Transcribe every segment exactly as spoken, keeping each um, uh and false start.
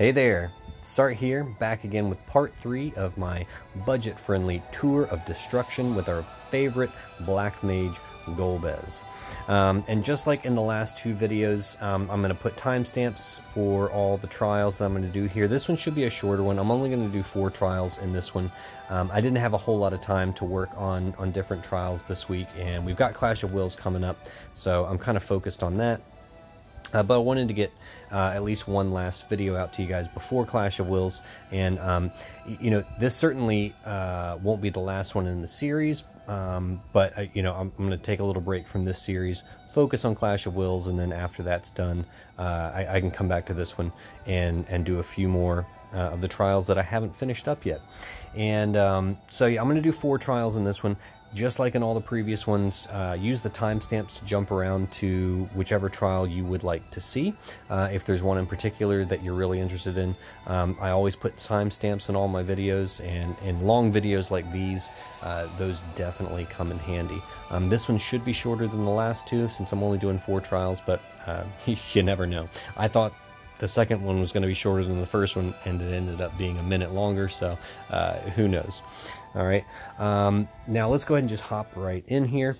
Hey there, Sart here, back again with part three of my budget-friendly tour of destruction with our favorite black mage, Golbez. Um, and just like in the last two videos, um, I'm going to put timestamps for all the trials that I'm going to do here. This one should be a shorter one. I'm only going to do four trials in this one. Um, I didn't have a whole lot of time to work on, on different trials this week, and we've got Clash of Wills coming up, so I'm kind of focused on that. Uh, but I wanted to get uh, at least one last video out to you guys before Clash of Wills, and um, you know, this certainly uh, won't be the last one in the series, um, but I, you know, I'm, I'm going to take a little break from this series, focus on Clash of Wills, and then after that's done, uh, I, I can come back to this one and, and do a few more uh, of the trials that I haven't finished up yet. And um, so yeah, I'm going to do four trials in this one. Just like in all the previous ones, uh, use the timestamps to jump around to whichever trial you would like to see. Uh, if there's one in particular that you're really interested in, um, I always put timestamps in all my videos, and in long videos like these, uh, those definitely come in handy. Um, this one should be shorter than the last two since I'm only doing four trials, but uh, you never know. I thought the second one was going to be shorter than the first one, and it ended up being a minute longer, so uh, who knows. All right, um, now let's go ahead and just hop right in here.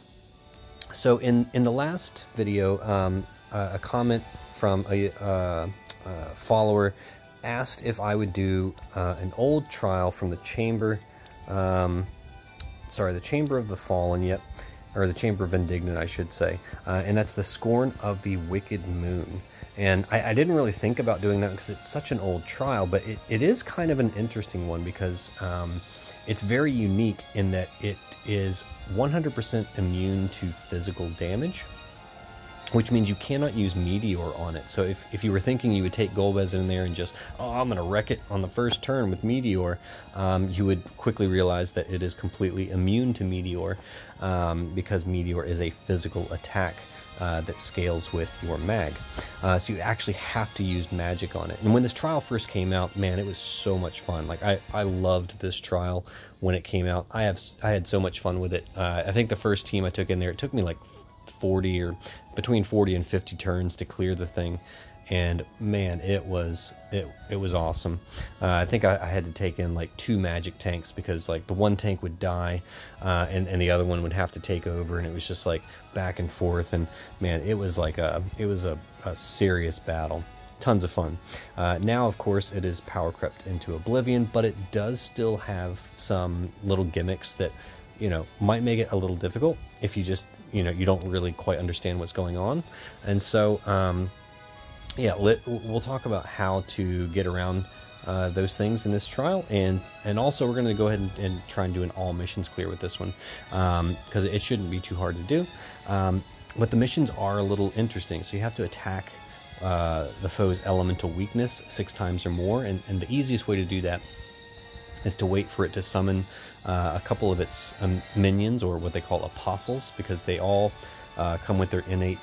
So in, in the last video, um, uh, a comment from a uh, uh, follower asked if I would do uh, an old trial from the Chamber, um, sorry, the Chamber of the Fallen, yep, or the Chamber of Indignant, I should say, uh, and that's the Scorn of the Wicked Moon. And I, I didn't really think about doing that because it's such an old trial, but it, it is kind of an interesting one because... Um, It's very unique in that it is one hundred percent immune to physical damage, which means you cannot use Meteor on it. So if, if you were thinking you would take Golbez in there and just, oh, I'm going to wreck it on the first turn with Meteor, um, you would quickly realize that it is completely immune to Meteor um, because Meteor is a physical attack uh, that scales with your mag. Uh, so you actually have to use magic on it. And when this trial first came out, man, it was so much fun. Like, I, I loved this trial when it came out. I have I had so much fun with it. Uh, I think the first team I took in there, it took me like forty or between forty and fifty turns to clear the thing, and man, it was it it was awesome. uh, I think I, I had to take in like two magic tanks because like the one tank would die uh, and, and the other one would have to take over, and it was just like back and forth, and man, it was like a it was a, a serious battle. Tons of fun. Uh, now, of course, it is power crept into oblivion, but it does still have some little gimmicks that, you know, might make it a little difficult if you just, you know, you don't really quite understand what's going on. And so, um, yeah, let, we'll talk about how to get around uh, those things in this trial. And, and also, we're going to go ahead and, and try and do an all missions clear with this one, because um, it shouldn't be too hard to do. Um, but the missions are a little interesting. So you have to attack uh, the foe's elemental weakness six times or more. And, and the easiest way to do that is to wait for it to summon uh, a couple of its um, minions, or what they call apostles, because they all uh, come with their innate,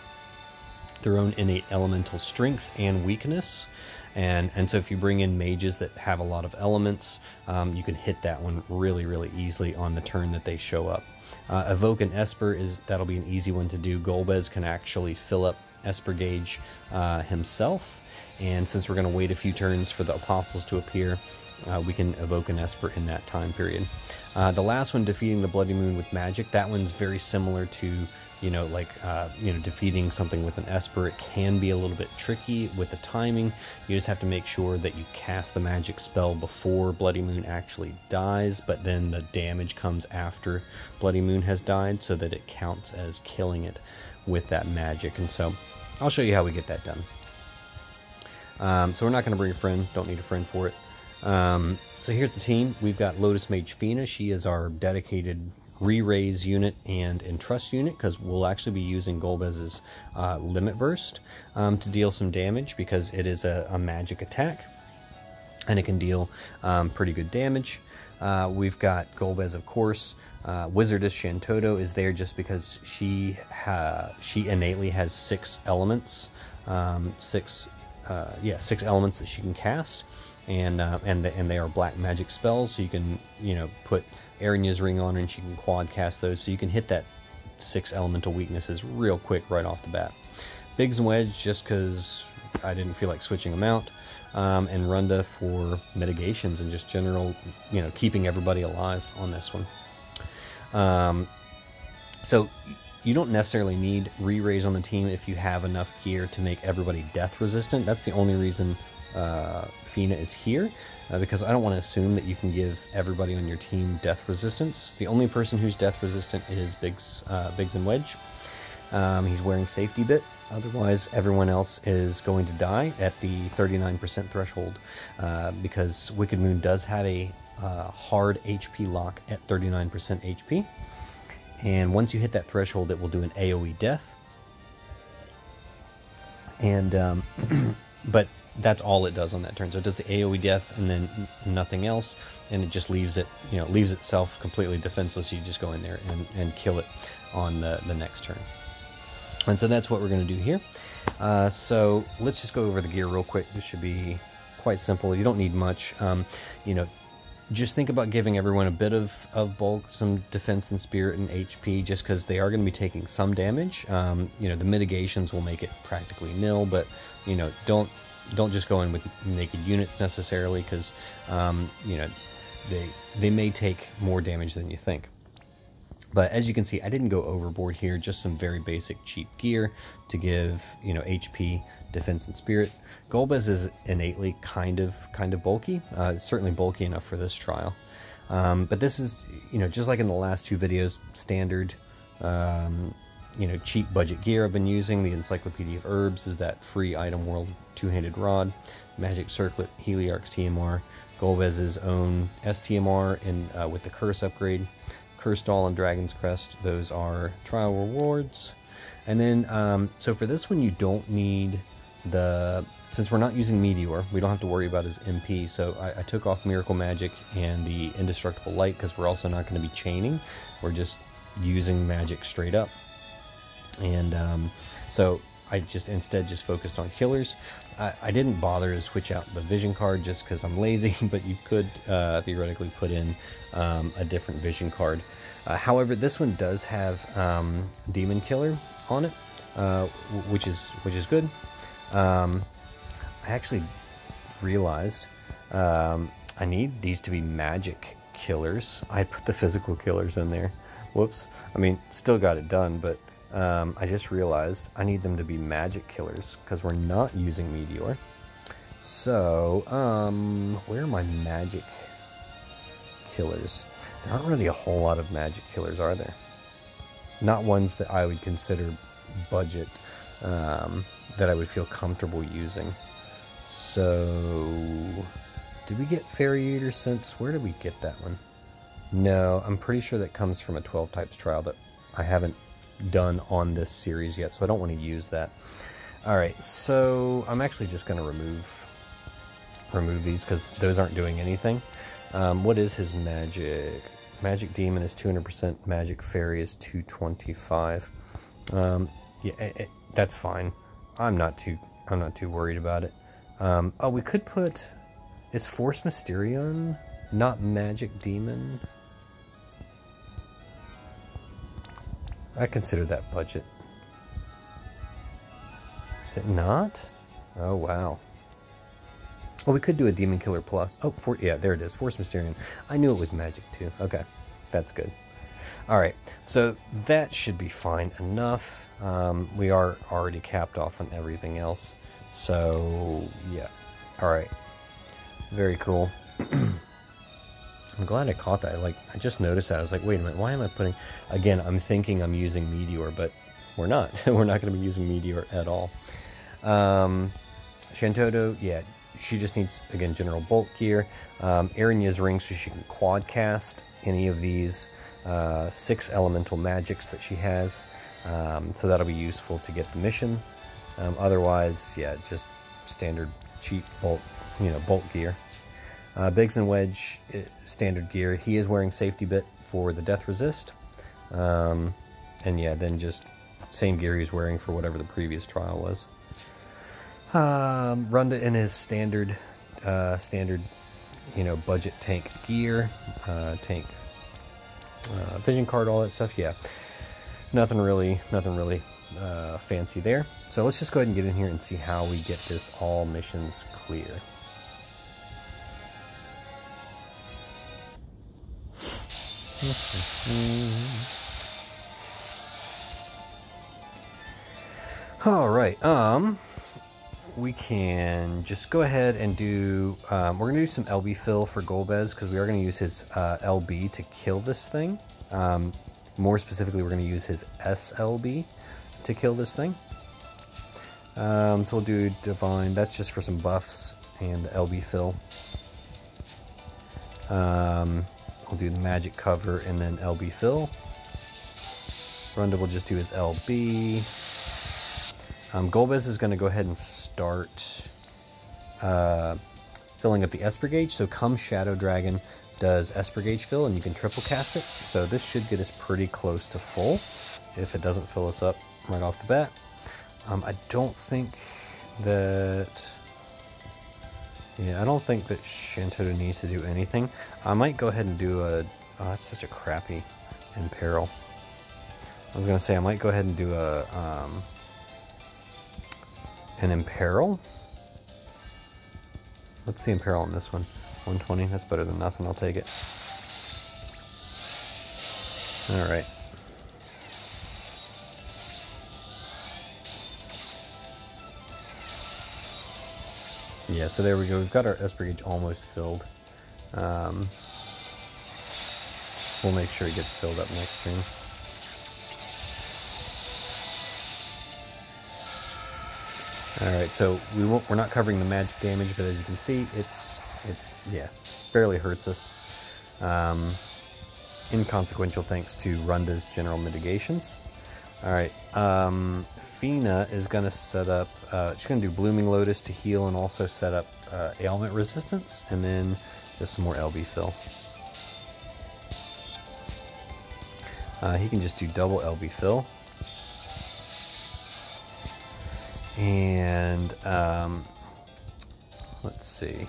their own innate elemental strength and weakness. And, and so if you bring in mages that have a lot of elements, um, you can hit that one really, really easily on the turn that they show up. Uh, Evoke an Esper, is that'll be an easy one to do. Golbez can actually fill up Esper Gauge uh, himself. And since we're going to wait a few turns for the apostles to appear, Uh, we can evoke an Esper in that time period. Uh, the last one, defeating the Bloody Moon with magic, that one's very similar to, you know, like, uh, you know, defeating something with an Esper. It can be a little bit tricky with the timing. You just have to make sure that you cast the magic spell before Bloody Moon actually dies, but then the damage comes after Bloody Moon has died so that it counts as killing it with that magic. And so I'll show you how we get that done. Um, so we're not going to bring a friend. Don't need a friend for it. Um, so here's the team. We've got Lotus Mage Fina. She is our dedicated re-raise unit and entrust unit, because we'll actually be using Golbez's uh, Limit Burst um, to deal some damage, because it is a, a magic attack and it can deal um, pretty good damage. Uh, we've got Golbez, of course. Uh, Wizardess Shantotto is there just because she ha she innately has six elements, um, six uh, yeah six elements that she can cast. And uh, and the, and they are black magic spells, so you can, you know, put Aranea's Ring on, and she can quad cast those, so you can hit that six elemental weaknesses real quick right off the bat. Biggs and Wedge, just because I didn't feel like switching them out. Um, and Runda for mitigations and just general, you know, keeping everybody alive on this one. Um, so you don't necessarily need re-raise on the team if you have enough gear to make everybody death resistant. That's the only reason uh, Fina is here, uh, because I don't want to assume that you can give everybody on your team death resistance. The only person who's death resistant is Biggs, uh, Biggs and Wedge. Um, he's wearing safety bit. Otherwise, everyone else is going to die at the thirty-nine percent threshold, uh, because Wicked Moon does have a uh, hard H P lock at thirty-nine percent H P. And once you hit that threshold, it will do an AoE death. And um, but that's all it does on that turn. So it does the AoE death and then nothing else, and it just leaves it, you know, leaves itself completely defenseless. You just go in there and, and kill it on the, the next turn. And so that's what we're going to do here. Uh, so let's just go over the gear real quick. This should be quite simple. You don't need much. Um, you know, just think about giving everyone a bit of, of bulk, some defense and spirit and H P, just because they are going to be taking some damage. Um, you know, the mitigations will make it practically nil, but, you know, don't don't just go in with naked units necessarily, because, um, you know, they, they may take more damage than you think. But as you can see, I didn't go overboard here, just some very basic cheap gear to give, you know, H P, defense, and spirit. Golbez is innately kind of kind of bulky, uh, certainly bulky enough for this trial. Um, but this is, you know, just like in the last two videos, standard, um, you know, cheap budget gear I've been using. The Encyclopedia of Herbs is that free item world two-handed rod, Magic Circlet, Heliarch's T M R, Golbez's own S T M R in, uh, with the Curse upgrade. Curse Doll and Dragon's Crest, those are trial rewards. And then, um, so for this one, you don't need the, since we're not using Meteor, we don't have to worry about his M P, so I, I took off Miracle Magic and the Indestructible Light, because we're also not going to be chaining, we're just using magic straight up. And um, so I just instead just focused on killers. I, I didn't bother to switch out the vision card just because I'm lazy, but you could uh, theoretically put in um, a different vision card. Uh, however, this one does have um, Demon Killer on it, uh, which is which is good. Um, I actually realized um, I need these to be magic killers. I put the physical killers in there. Whoops. I mean, still got it done, but. Um, I just realized I need them to be magic killers because we're not using Meteor. So, um, where are my magic killers? There aren't really a whole lot of magic killers, are there? Not ones that I would consider budget, um, that I would feel comfortable using. So, did we get Fairy Eater Sense? Where did we get that one? No, I'm pretty sure that comes from a twelve types trial that I haven't done on this series yet, so I don't want to use that. Alright, so I'm actually just going to remove remove these because those aren't doing anything. Um, what is his magic? Magic Demon is two hundred percent, Magic Fairy is two twenty-five. Um, yeah, it, it, that's fine. I'm not too I'm not too worried about it. Um, oh, we could put... Is Force Mysterion not Magic Demon? I consider that budget. Is it not? Oh, wow. Well, we could do a Demon Killer Plus. Oh, for, yeah, there it is. Force Mysterion. I knew it was magic, too. Okay, that's good. All right, so that should be fine enough. Um, we are already capped off on everything else. So, yeah. All right. Very cool. I'm glad I caught that. Like, I just noticed that. I was like, wait a minute, why am I putting... Again, I'm thinking I'm using Meteor, but we're not. We're not going to be using Meteor at all. Um, Shantotto, yeah, she just needs, again, general bulk gear. Um, Aranea's Ring, so she can quad cast any of these uh, six elemental magics that she has. Um, so that'll be useful to get the mission. Um, otherwise, yeah, just standard cheap bulk, you know, bulk gear. Uh, Biggs and Wedge, it, standard gear. He is wearing safety bit for the death resist. Um, and yeah, then just same gear he's wearing for whatever the previous trial was. Um, Runda in his standard, uh, standard, you know, budget tank gear, uh, tank, uh, vision card, all that stuff. Yeah, nothing really, nothing really uh, fancy there. So let's just go ahead and get in here and see how we get this all missions clear. All right, um, we can just go ahead and do, um, we're going to do some L B fill for Golbez because we are going to use his uh, L B to kill this thing. Um, more specifically, we're going to use his S L B to kill this thing. Um, so we'll do Divine, that's just for some buffs and the L B fill. Um... We'll do the magic cover and then L B fill. Runda will just do his L B. Um, Golbez is going to go ahead and start uh, filling up the Esper Gauge. So Come Shadow Dragon does Esper Gauge fill, and you can triple cast it. So this should get us pretty close to full if it doesn't fill us up right off the bat. Um, I don't think that... Yeah, I don't think that Shantotto needs to do anything. I might go ahead and do a... Oh, that's such a crappy imperil. I was going to say I might go ahead and do a um, an imperil. What's the imperil on this one? one twenty, that's better than nothing. I'll take it. All right. Yeah, so there we go. We've got our Esper Gauge almost filled. Um, we'll make sure it gets filled up next turn. Alright, so we won't, we're not covering the magic damage, but as you can see, it's, it, yeah, barely hurts us. Um, inconsequential thanks to Runda's general mitigations. Alright, um, Fina is going to set up, uh, she's going to do Blooming Lotus to heal and also set up uh, ailment resistance, and then just some more L B fill. Uh, he can just do double L B fill. And, um, let's see,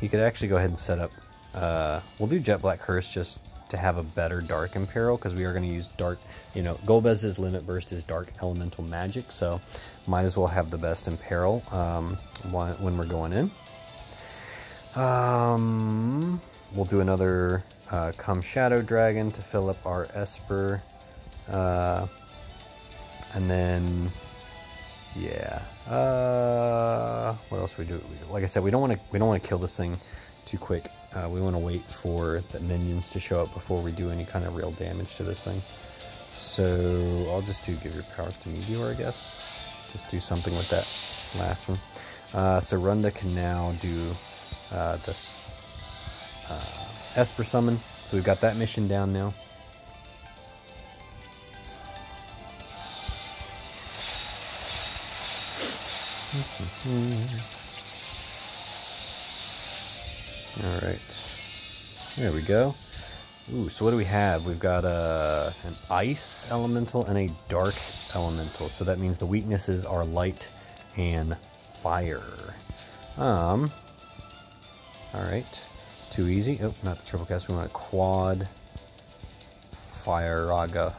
he could actually go ahead and set up, uh, we'll do Jet Black Curse just to have a better Dark Imperil, because we are going to use Dark, you know, Golbez's Limit Burst is Dark Elemental Magic, so might as well have the best Imperil um, when we're going in. Um, we'll do another uh, Come Shadow Dragon to fill up our Esper, uh, and then, yeah, uh, what else we do? Like I said, we don't want to we don't want to kill this thing too quick. Uh, we want to wait for the minions to show up before we do any kind of real damage to this thing. So I'll just do give your powers to Meteor, I guess. Just do something with that last one. Uh, so Runda can now do uh, this uh, Esper Summon. So we've got that mission down now. Alright, there we go. Ooh, so what do we have? We've got uh, an Ice Elemental and a Dark Elemental. So that means the weaknesses are Light and Fire. Um. Alright, too easy. Oh, not the triple cast. We want a quad Firaja.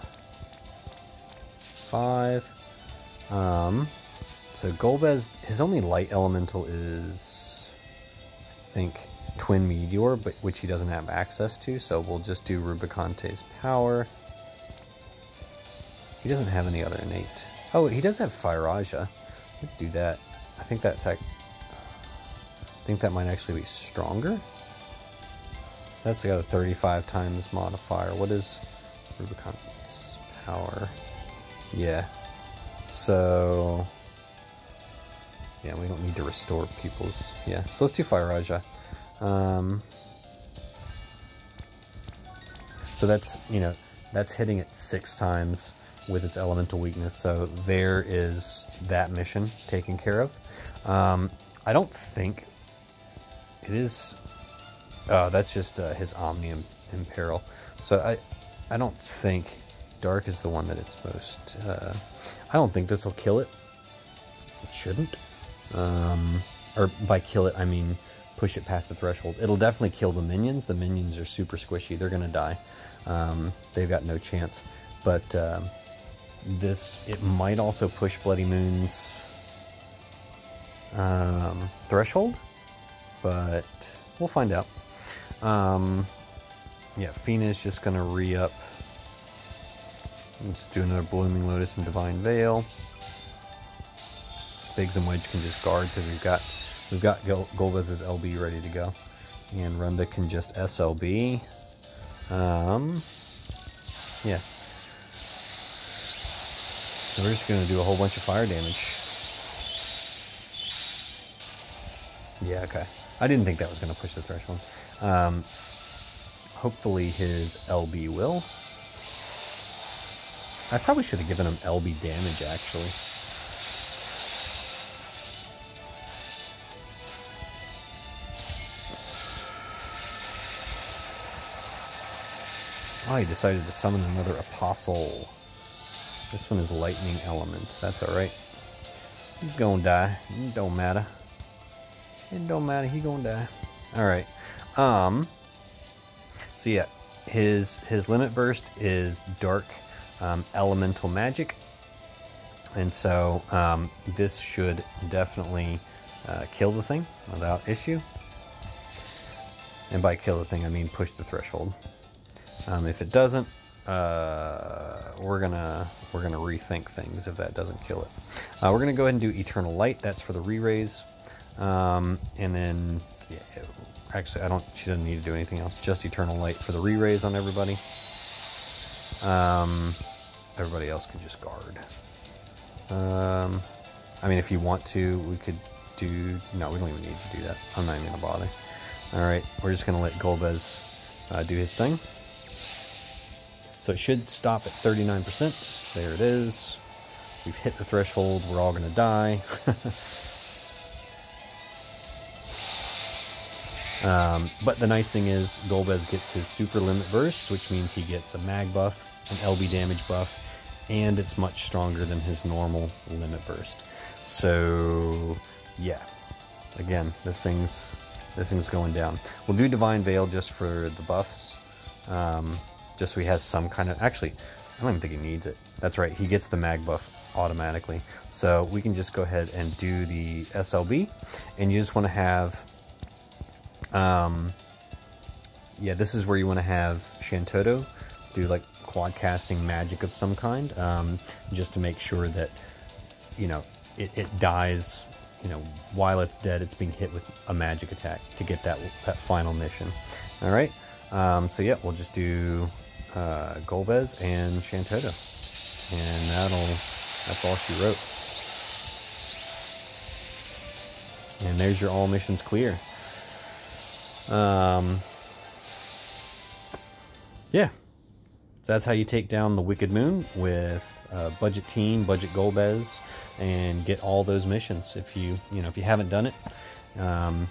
Five. Um, so Golbez, his only Light Elemental is, I think, Twin Meteor, but which he doesn't have access to, so we'll just do Rubicante's Power. He doesn't have any other innate. Oh, he does have Firaja. Let's do that. I think that's I think that might actually be stronger. So that's got a thirty-five times modifier. What is Rubicante's Power? Yeah. So yeah, we don't need to restore people's. Yeah. So let's do Firaja. Um, so that's, you know, that's hitting it six times with its elemental weakness. So there is that mission taken care of. Um, I don't think it is, uh, that's just, uh, his Omni Imperil. So I, I don't think Dark is the one that it's most, uh, I don't think this will kill it. It shouldn't. Um, or by kill it, I mean, push it past the threshold. It'll definitely kill the minions. The minions are super squishy. They're going to die. Um, they've got no chance. But um, This, it might also push Bloody Moon's um, threshold, but we'll find out. Um, yeah, Fina's just going to re-up. Just do another Blooming Lotus and Divine Veil. Biggs and Wedge can just guard because we've got we've got Gol Golbez's L B ready to go, and Runda can just S L B. Um, yeah. So we're just gonna do a whole bunch of fire damage. Yeah, okay. I didn't think that was gonna push the threshold. Um, hopefully his L B will. I probably should have given him L B damage, actually. Oh, he decided to summon another Apostle. This one is Lightning Element. That's alright. He's gonna die. It don't matter. It don't matter. He gonna die. Alright. Um, so yeah, his, his Limit Burst is Dark Um, elemental magic, and so um, this should definitely uh, kill the thing without issue. And by kill the thing, I mean push the threshold. Um, if it doesn't, uh, we're gonna we're gonna rethink things if that doesn't kill it. Uh, we're gonna go ahead and do Eternal Light. That's for the re-raise, um, and then yeah, actually I don't. She doesn't need to do anything else. Just Eternal Light for the re-raise on everybody. Um, everybody else can just guard. Um, I mean, if you want to, we could do... No, we don't even need to do that. I'm not even going to bother. Alright, we're just going to let Golbez uh, do his thing. So it should stop at thirty-nine percent. There it is. We've hit the threshold. We're all going to die. Um, but the nice thing is Golbez gets his super limit burst, which means he gets a mag buff, an L B damage buff, and it's much stronger than his normal limit burst. So yeah, again, this thing's this thing's going down. We'll do Divine Veil just for the buffs, um, just so he has some kind of... Actually, I don't even think he needs it. That's right, he gets the mag buff automatically. So we can just go ahead and do the S L B, and you just want to have... Um, yeah, this is where you want to have Shantotto do like quad casting magic of some kind, um, just to make sure that, you know, it, it dies, you know, while it's dead, it's being hit with a magic attack to get that, that final mission. All right. Um, so yeah, we'll just do, uh, Golbez and Shantotto, and that'll, that's all she wrote. And there's your all missions clear. Um, yeah, so that's how you take down the Wicked Moon with a budget team, budget Golbez, and get all those missions. If you, you know, if you haven't done it, um,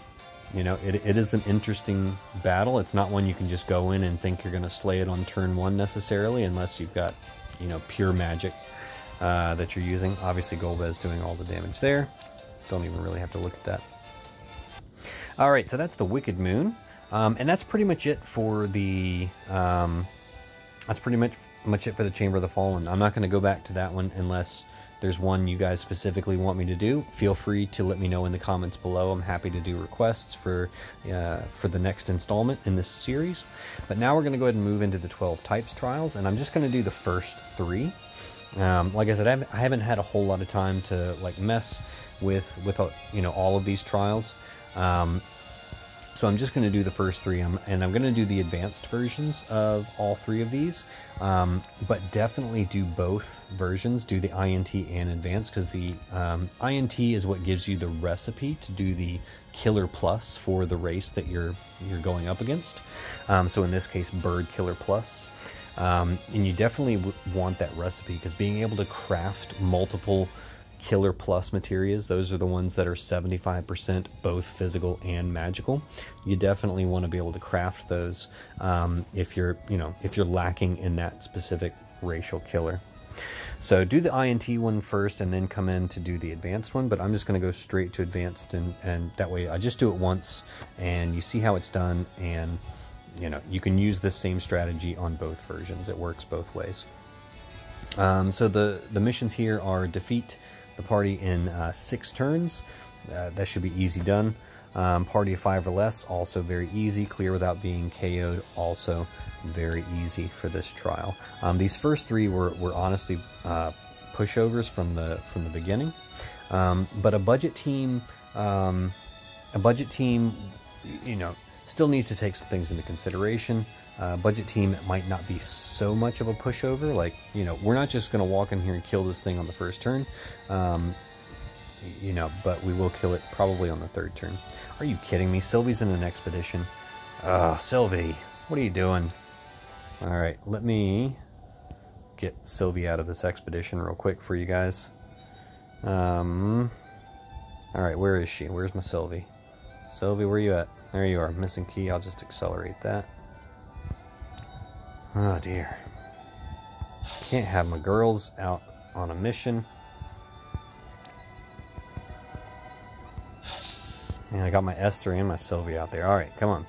you know, it, it is an interesting battle. It's not one you can just go in and think you're going to slay it on turn one necessarily, unless you've got, you know, pure magic, uh, that you're using. Obviously Golbez doing all the damage there. Don't even really have to look at that. All right, so that's the Wicked Moon, um, and that's pretty much it for the um, that's pretty much much it for the Chamber of the Fallen. I'm not going to go back to that one unless there's one you guys specifically want me to do. Feel free to let me know in the comments below. I'm happy to do requests for uh, for the next installment in this series. But now we're going to go ahead and move into the twelve types trials, and I'm just going to do the first three. Um, like I said, I haven't had a whole lot of time to like mess with with uh, you know, all of these trials. Um, so I'm just going to do the first three, and I'm going to do the advanced versions of all three of these, um, but definitely do both versions, do the I N T and advanced, because the um, I N T is what gives you the recipe to do the Killer Plus for the race that you're you're going up against, um, so in this case Bird Killer Plus. Um, and you definitely w want that recipe, because being able to craft multiple Killer Plus materials, those are the ones that are seventy-five percent both physical and magical. You definitely want to be able to craft those, um, if you're, you know, if you're lacking in that specific racial killer. So do the I N T one first and then come in to do the advanced one, but I'm just going to go straight to advanced, and, and that way I just do it once and you see how it's done, and you know, you can use this same strategy on both versions. It works both ways. Um, so the, the missions here are defeat the party in uh, six turns. Uh, that should be easy done. Um, party of five or less, also very easy. Clear without being K O'd, also very easy for this trial. Um, these first three were, were honestly uh, pushovers from the from the beginning. Um, but a budget team, um, a budget team, you know, still needs to take some things into consideration. Uh, budget team might not be so much of a pushover. Like, you know, we're not just going to walk in here and kill this thing on the first turn. Um, you know, but we will kill it probably on the third turn. Are you kidding me? Sylvie's in an expedition. Oh, Sylvie, what are you doing? All right, let me get Sylvie out of this expedition real quick for you guys. Um, all right, where is she? Where's my Sylvie? Sylvie, where you at? There you are, missing key. I'll just accelerate that. Oh, dear. Can't have my girls out on a mission. And I got my Esther and my Sylvie out there. All right, come on.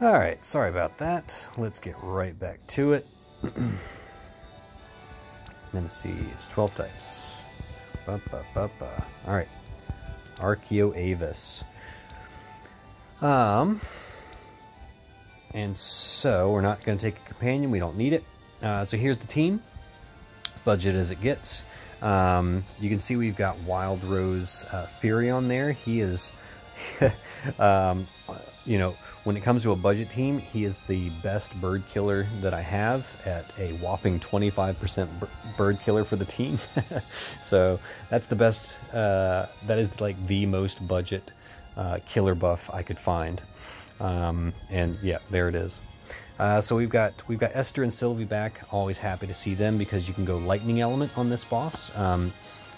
All right, sorry about that. Let's get right back to it. Let me see. It's twelve types. Ba, ba, ba, ba. All right. Archeo Avis. Um, and so we're not going to take a companion. We don't need it. Uh, so here's the team. Budget as it gets. Um, you can see we've got Wild Rose uh, Fury on there. He is, um, you know, when it comes to a budget team, he is the best bird killer that I have at a whopping twenty-five percent bird killer for the team. So that's the best, uh, that is like the most budget uh, killer buff I could find. Um, and yeah, there it is. Uh, so we've got we've got Esther and Sylvie back. Always happy to see them because you can go lightning element on this boss. Um,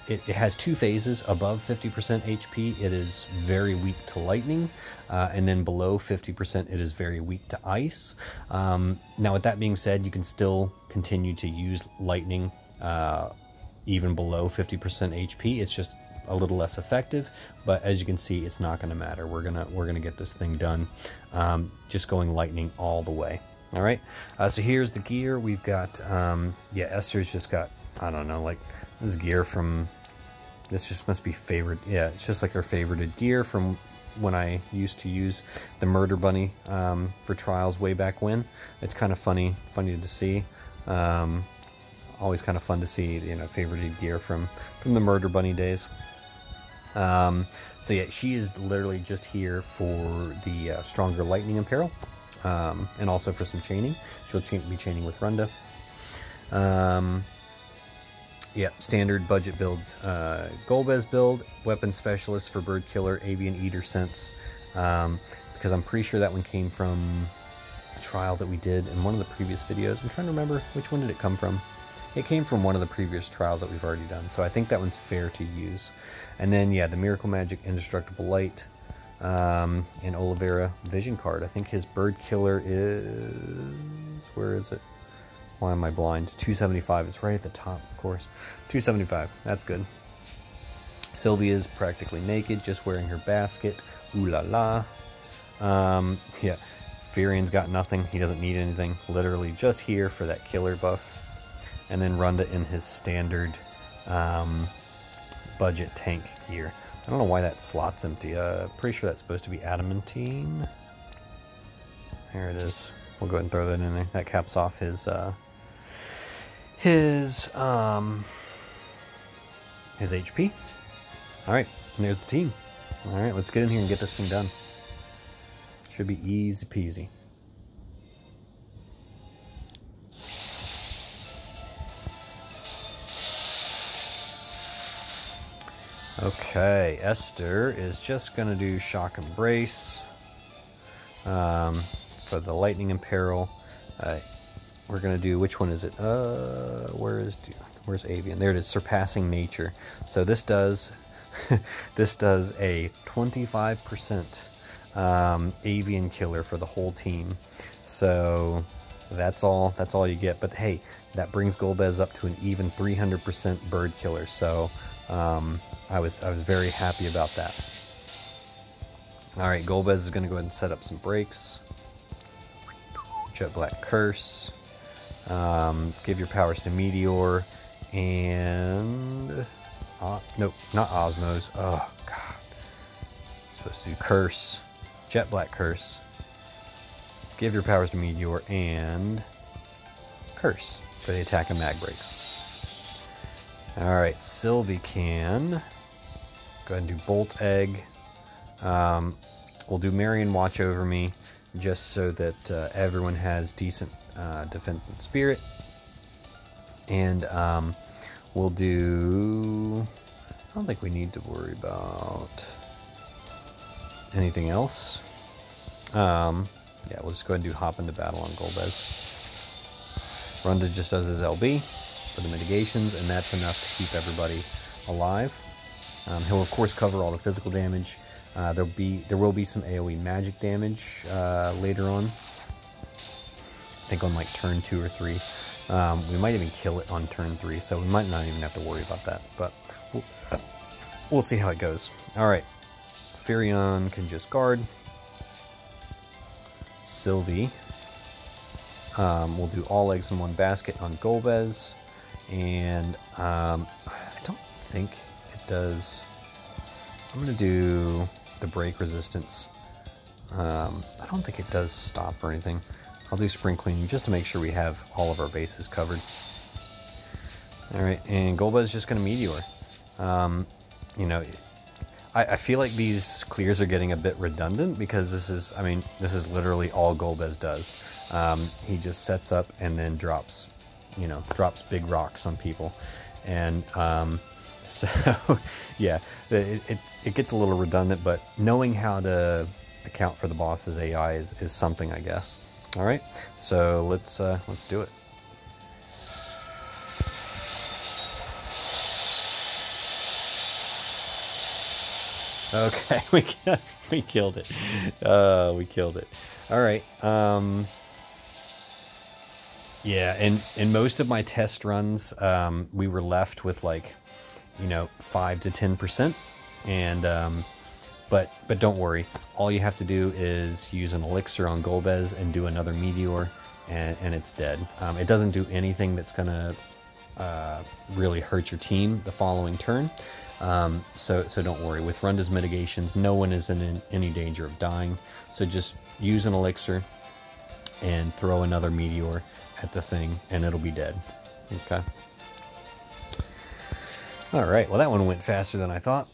it, it has two phases. Above fifty percent H P, it is very weak to lightning, uh, and then below fifty percent, it is very weak to ice. Um, now, with that being said, you can still continue to use lightning uh, even below fifty percent H P. It's just a little less effective, but as you can see, it's not going to matter. We're gonna we're gonna get this thing done. Um, just going lightning all the way. All right, uh, so here's the gear. We've got, um, yeah, Esther's just got, I don't know, like this gear from, this just must be favorite. Yeah, it's just like her favorited gear from when I used to use the Murder Bunny um, for trials way back when. It's kind of funny, funny to see. Um, always kind of fun to see, you know, favorited gear from, from the Murder Bunny days. Um, so yeah, she is literally just here for the uh, stronger lightning apparel. Um, and also for some chaining. She'll cha be chaining with Runda. Um, yeah, standard budget build. Uh, Golbez build, Weapon Specialist for Bird Killer, Avian Eater Sense. Um, because I'm pretty sure that one came from a trial that we did in one of the previous videos. I'm trying to remember, which one did it come from? It came from one of the previous trials that we've already done. So I think that one's fair to use. And then, yeah, the Miracle Magic, Indestructible Light. Um, and Oliveira vision card. I think his bird killer is, where is it? Why am I blind? two seventy-five. It's right at the top, of course. two seventy-five. That's good. Sylvia is practically naked, just wearing her basket. Ooh la la. Um, yeah. Firian's got nothing. He doesn't need anything. Literally just here for that killer buff. And then Runda in his standard um, budget tank gear. I don't know why that slot's empty. Uh, pretty sure that's supposed to be Adamantine. There it is. We'll go ahead and throw that in there. That caps off his, uh, his, um, his H P. All right, and there's the team. All right, let's get in here and get this thing done. Should be easy peasy. Okay, Esther is just going to do Shock and Brace um, for the Lightning and Peril. Uh, we're going to do, which one is it? Uh, where is where's Avian? There it is, Surpassing Nature. So this does, this does a twenty-five percent um, Avian Killer for the whole team. So that's all, that's all you get. But hey, that brings Golbez up to an even three hundred percent Bird Killer. So Um, I was I was very happy about that. All right, Golbez is going to go ahead and set up some breaks. Jet Black Curse. Um, give your powers to Meteor and... Uh, nope, not Osmos. Oh, God. I'm supposed to do Curse. Jet Black Curse. Give your powers to Meteor and... Curse for the attack and mag breaks. Alright, Sylvie can... Go ahead and do Bolt Egg. Um, we'll do Marion Watch Over Me, just so that uh, everyone has decent uh, defense and spirit. And... Um, We'll do... I don't think we need to worry about anything else. Um, yeah, we'll just go ahead and do Hop Into Battle on Golbez. Runda just does his L B for the mitigations, and that's enough to keep everybody alive. Um, he'll, of course, cover all the physical damage. Uh, there'll be, there will be some AoE magic damage uh, later on. I think on, like, turn two or three. Um, we might even kill it on turn three, so we might not even have to worry about that, but we'll, we'll see how it goes. Alright, Firion can just guard. Sylvie. Um, we'll do All Eggs in One Basket on Golbez, and um, I don't think it does... I'm going to do the break resistance. Um, I don't think it does stop or anything. I'll do Spring Cleaning just to make sure we have all of our bases covered. Alright, and Golbez is just going to Meteor. Um, you know, I, I feel like these clears are getting a bit redundant because this is, I mean, this is literally all Golbez does. Um, he just sets up and then drops, you know, drops big rocks on people. And, um, so, yeah, it, it, it gets a little redundant, but knowing how to account for the boss's A I is, is something, I guess. All right, so let's uh, let's do it. Okay, we we killed it. Uh, we killed it. All right. Um, yeah, and in most of my test runs, um, we were left with like, you know, five to ten percent, and. Um, But, but don't worry, all you have to do is use an elixir on Golbez and do another Meteor, and, and it's dead. Um, it doesn't do anything that's going to uh, really hurt your team the following turn, um, so, so don't worry. With Runda's mitigations, no one is in any danger of dying, so just use an elixir and throw another Meteor at the thing, and it'll be dead. Okay. All right, well that one went faster than I thought.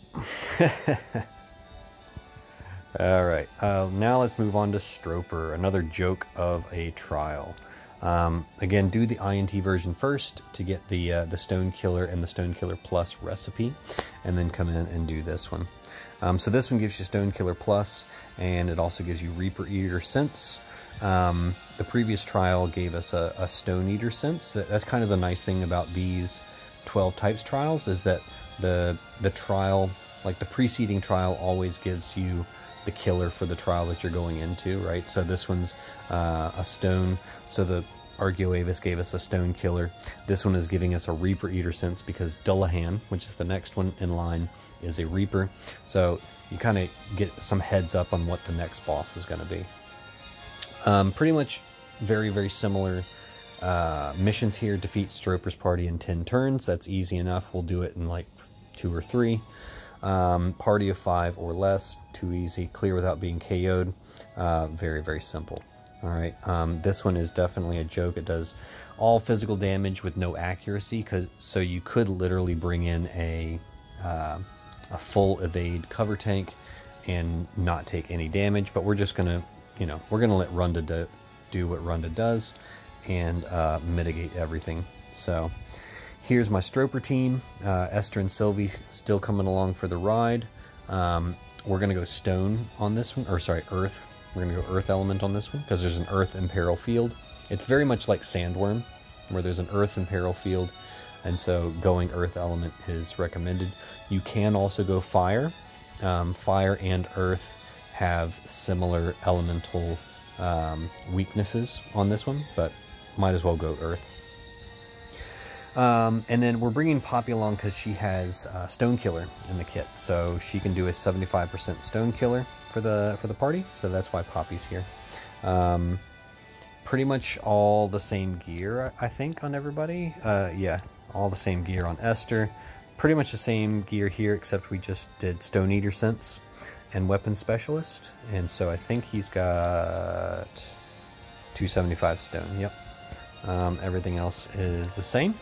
All right, uh, now let's move on to Stroper, another joke of a trial. Um, again, do the I N T version first to get the uh, the Stone Killer and the Stone Killer Plus recipe, and then come in and do this one. Um, so this one gives you Stone Killer Plus, and it also gives you Reaper Eater Sense. Um, the previous trial gave us a, a Stone Eater Sense. That's kind of the nice thing about these twelve types trials, is that the the trial, like the preceding trial, always gives you the killer for the trial that you're going into, right? So this one's uh, a stone, so the Archeo Avis gave us a stone killer. This one is giving us a Reaper Eater Sense because Dullahan, which is the next one in line, is a Reaper. So you kind of get some heads up on what the next boss is going to be. Um, pretty much very, very similar uh, missions here. Defeat Stroper's party in ten turns. That's easy enough. We'll do it in like two or three. Um, party of five or less, too easy. Clear without being K O'd, uh, very, very simple. All right, um, this one is definitely a joke. It does all physical damage with no accuracy, cause, so you could literally bring in a, uh, a full evade cover tank and not take any damage, but we're just going to, you know, we're going to let Runda do, do what Runda does and uh, mitigate everything. So... Here's my Stroper team. Uh, Esther and Sylvie still coming along for the ride. Um, we're going to go stone on this one, or sorry, earth. We're going to go earth element on this one because there's an earth and peril field. It's very much like Sandworm, where there's an earth and peril field, and so going earth element is recommended. You can also go fire. Um, fire and earth have similar elemental um, weaknesses on this one, but might as well go earth. Um, and then we're bringing Poppy along because she has uh, Stone Killer in the kit, so she can do a seventy-five percent Stone Killer for the for the party. So that's why Poppy's here. Um, pretty much all the same gear, I think, on everybody. Uh, yeah, all the same gear on Esther. Pretty much the same gear here, except we just did Stone Eater Sense and Weapon Specialist. And so I think he's got two seventy-five stone, yep. Um, everything else is the same.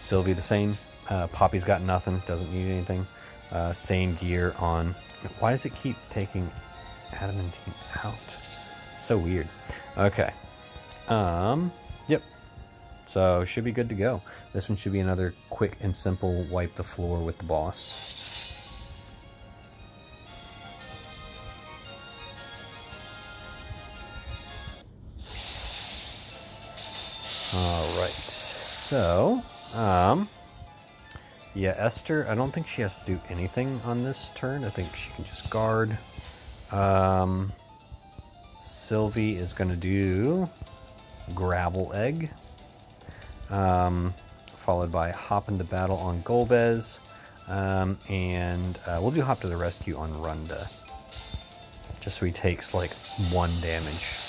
Sylvie the same. Uh, Poppy's got nothing, doesn't need anything. Uh, same gear on... Why does it keep taking Adamantine out? So weird. Okay. Um, yep. So, should be good to go. This one should be another quick and simple wipe the floor with the boss. Alright, so, um, yeah, Esther, I don't think she has to do anything on this turn. I think she can just guard. Um, Sylvie is going to do Gravel Egg, um, followed by Hop Into Battle on Golbez, um, and uh, we'll do Hop to the Rescue on Runda, just so he takes, like, one damage.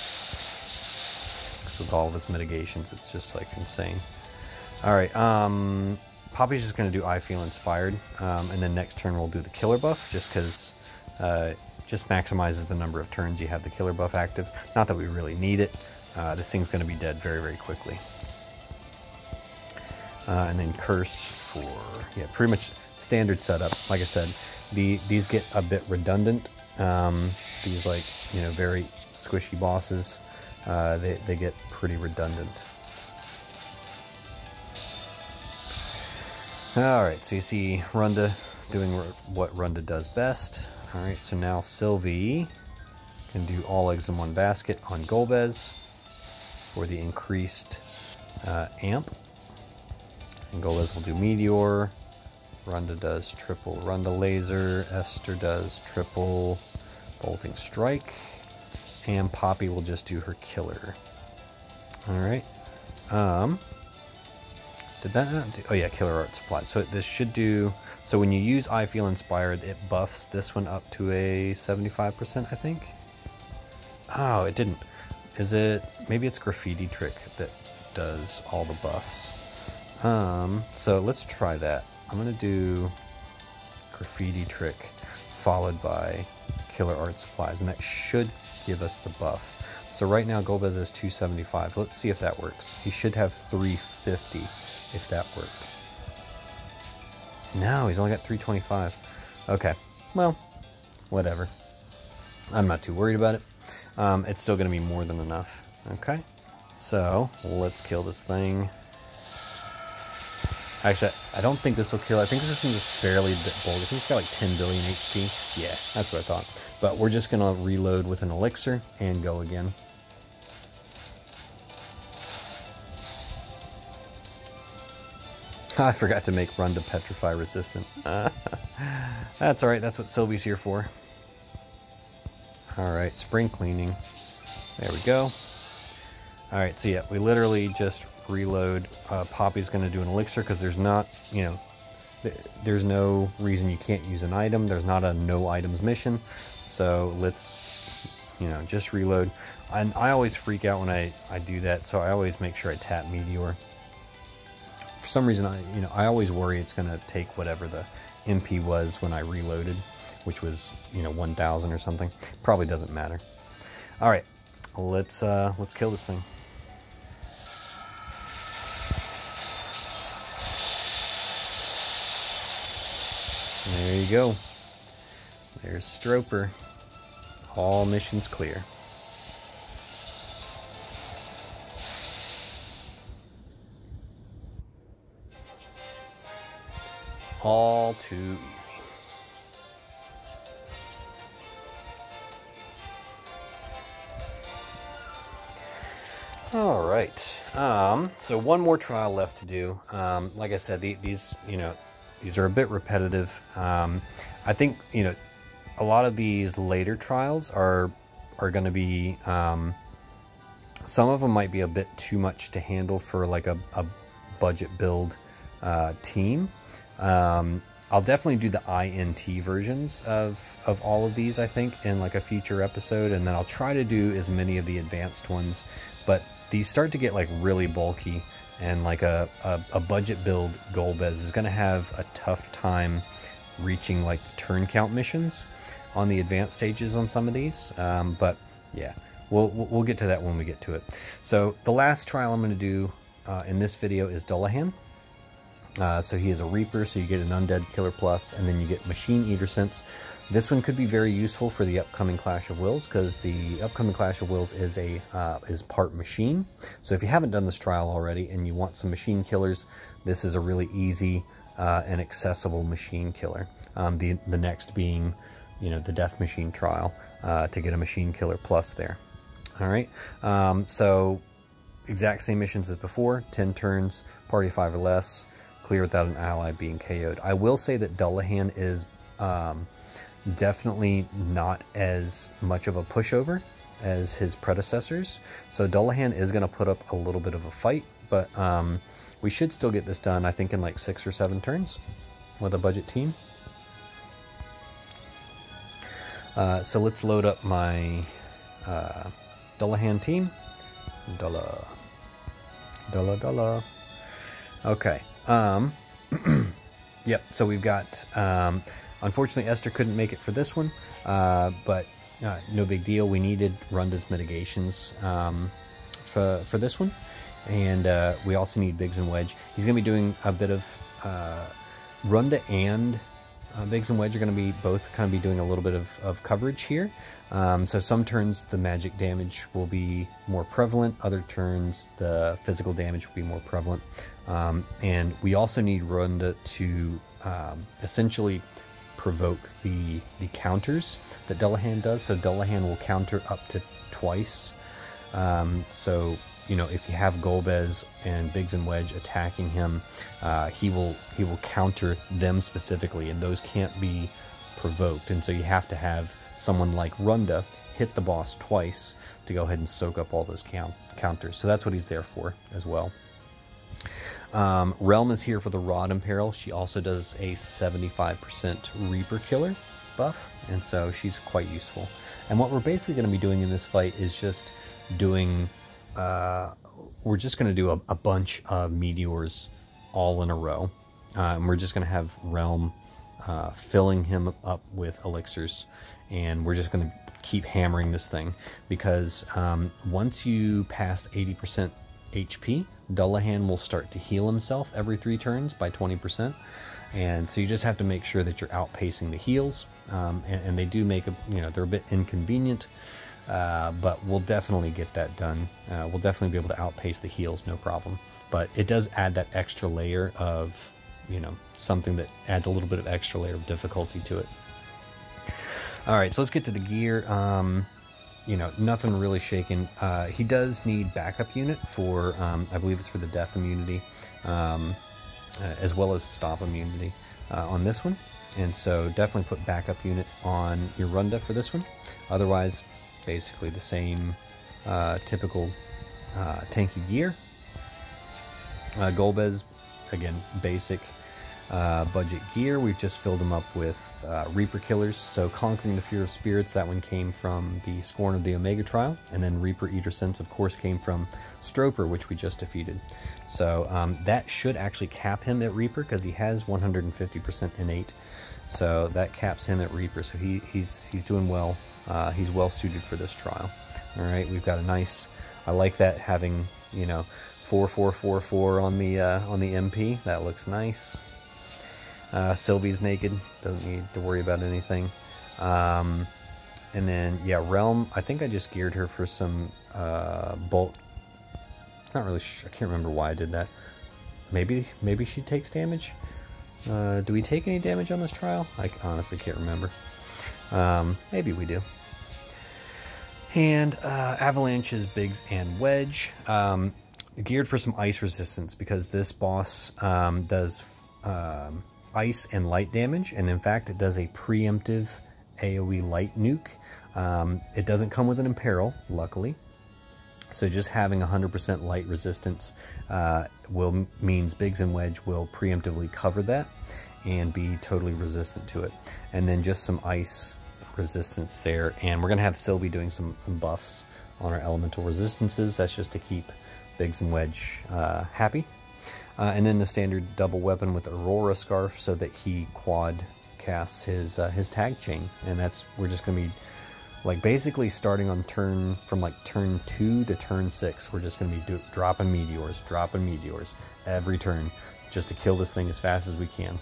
With all of its mitigations, it's just like insane. All right, um, Poppy's just gonna do I Feel Inspired, um, and then next turn we'll do the killer buff, just because uh, just maximizes the number of turns you have the killer buff active. Not that we really need it. Uh, this thing's gonna be dead very, very quickly. Uh, and then curse for yeah, pretty much standard setup. Like I said, the these get a bit redundant. Um, these like you know very squishy bosses. Uh, they, they get pretty redundant. Alright, so you see Runda doing what Runda does best. Alright, so now Sylvie can do All Eggs in One Basket on Golbez for the increased uh, amp. And Golbez will do Meteor. Runda does triple Runda Laser. Esther does triple Bolting Strike. And Poppy will just do her killer. Alright. Um, did that not do... Oh yeah, Killer Art Supply. So this should do... So when you use I Feel Inspired, it buffs this one up to a seventy-five percent, I think. Oh, it didn't. Is it... Maybe it's Graffiti Trick that does all the buffs. Um, so let's try that. I'm going to do Graffiti Trick followed by Killer Art Supplies, and that should give us the buff. So right now Golbez is two seventy-five. Let's see if that works. He should have three fifty if that worked. No, he's only got three twenty-five. Okay, well, whatever. I'm not too worried about it. Um, it's still going to be more than enough. Okay, so let's kill this thing. Actually, I don't think this will kill. I think this thing is fairly bit bold. I think it's got like ten billion H P. Yeah, that's what I thought. But we're just gonna reload with an elixir and go again. I forgot to make Runda petrify resistant. That's all right, that's what Sylvie's here for. All right, spring cleaning. There we go. All right, so yeah, we literally just reload. Uh, Poppy's gonna do an elixir because there's not, you know, there's no reason you can't use an item. There's not a no items mission. So let's, you know, just reload. And I always freak out when I, I do that, so I always make sure I tap Meteor. For some reason, I you know, I always worry it's going to take whatever the M P was when I reloaded, which was, you know, one thousand or something. Probably doesn't matter. All right, let's, uh, let's kill this thing. There you go. There's Stroper. All missions clear. All too easy. All right. Um, so one more trial left to do. Um, like I said, the, these, you know, these are a bit repetitive. Um, I think, you know, a lot of these later trials are are going to be, um, some of them might be a bit too much to handle for like a, a budget build uh, team. Um, I'll definitely do the I N T versions of, of all of these, I think, in like a future episode. And then I'll try to do as many of the advanced ones. But these start to get like really bulky. And like a, a, a budget build Golbez is going to have a tough time reaching like the turn count missions on the advanced stages on some of these. Um, but yeah, we'll, we'll get to that when we get to it. So the last trial I'm going to do uh, in this video is Dullahan. Uh, so he is a Reaper, so you get an Undead Killer Plus, and then you get Machine Eater Sense. This one could be very useful for the upcoming Clash of Wills, because the upcoming Clash of Wills is a uh, is part machine. So if you haven't done this trial already and you want some machine killers, this is a really easy uh, and accessible machine killer. Um, the the next being, you know, the Death Machine trial uh, to get a Machine Killer Plus there. All right, um, so exact same missions as before: ten turns, party five or less. Clear without an ally being K O'd. I will say that Dullahan is um, definitely not as much of a pushover as his predecessors. So Dullahan is going to put up a little bit of a fight, but um, we should still get this done, I think, in like six or seven turns with a budget team. Uh, so let's load up my uh, Dullahan team. Dulla. Dulla, Dulla. Okay. Um, yep, so we've got, um, unfortunately Esther couldn't make it for this one, uh, but uh, no big deal. We needed Runda's mitigations um, for, for this one, and uh, we also need Biggs and Wedge. He's going to be doing a bit of, uh, Runda and uh, Biggs and Wedge are going to be both kind of be doing a little bit of, of coverage here. Um, so some turns the magic damage will be more prevalent, other turns the physical damage will be more prevalent. Um, and we also need Runda to um, essentially provoke the the counters that Dullahan does. So Dullahan will counter up to twice. Um, so you know, if you have Golbez and Biggs and Wedge attacking him, uh, he will he will counter them specifically, and those can't be provoked. And so you have to have someone like Runda hit the boss twice to go ahead and soak up all those count counters. So that's what he's there for as well. Um, Realm is here for the Rod Imperil. She also does a seventy-five percent Reaper Killer buff, and so she's quite useful. And what we're basically going to be doing in this fight is just doing, uh, we're just going to do a, a bunch of Meteors all in a row. Uh, and we're just going to have Realm uh, filling him up with Elixirs, and we're just going to keep hammering this thing, because um, once you pass eighty percent H P, Dullahan will start to heal himself every three turns by twenty percent, and so you just have to make sure that you're outpacing the heals, um, and, and they do make a, you know, they're a bit inconvenient, uh, but we'll definitely get that done. Uh, we'll definitely be able to outpace the heals, no problem, but it does add that extra layer of, you know, something that adds a little bit of extra layer of difficulty to it. Alright, so let's get to the gear. um, You know, nothing really shaken. Uh, he does need backup unit for, um, I believe it's for the death immunity, um, uh, as well as stop immunity uh, on this one. And so definitely put backup unit on your Runda for this one. Otherwise, basically the same uh, typical uh, tanky gear. Uh, Golbez, again, basic uh, budget gear. We've just filled him up with Uh, Reaper Killers, so Conquering the Fear of Spirits, that one came from the Scorn of the Omega Trial, and then Reaper Eater Sense, of course, came from Stroper, which we just defeated. So um, that should actually cap him at Reaper, because he has one hundred fifty percent innate, so that caps him at Reaper, so he, he's, he's doing well. Uh, he's well suited for this trial. Alright, we've got a nice, I like that, having, you know, four four four four on the, uh, on the M P, that looks nice. Uh, Sylvie's naked, doesn't need to worry about anything. Um, and then, yeah, Realm, I think I just geared her for some uh, bolt. Not really sure, I can't remember why I did that. Maybe maybe she takes damage? Uh, do we take any damage on this trial? I honestly can't remember. Um, maybe we do. And uh, Avalanche's Biggs and Wedge. Um, geared for some ice resistance, because this boss um, does Um, ice and light damage, and in fact it does a preemptive AoE light nuke. Um, it doesn't come with an imperil, luckily, so just having one hundred percent light resistance uh, will means Biggs and Wedge will preemptively cover that, and be totally resistant to it. And then just some ice resistance there. And we're going to have Sylvie doing some, some buffs on our elemental resistances. That's just to keep Biggs and Wedge uh, happy. Uh, and then the standard double weapon with Aurora Scarf so that he quad casts his uh, his tag chain. And that's, we're just going to be like basically starting on turn, from like turn two to turn six, we're just going to be do, dropping meteors, dropping meteors every turn just to kill this thing as fast as we can.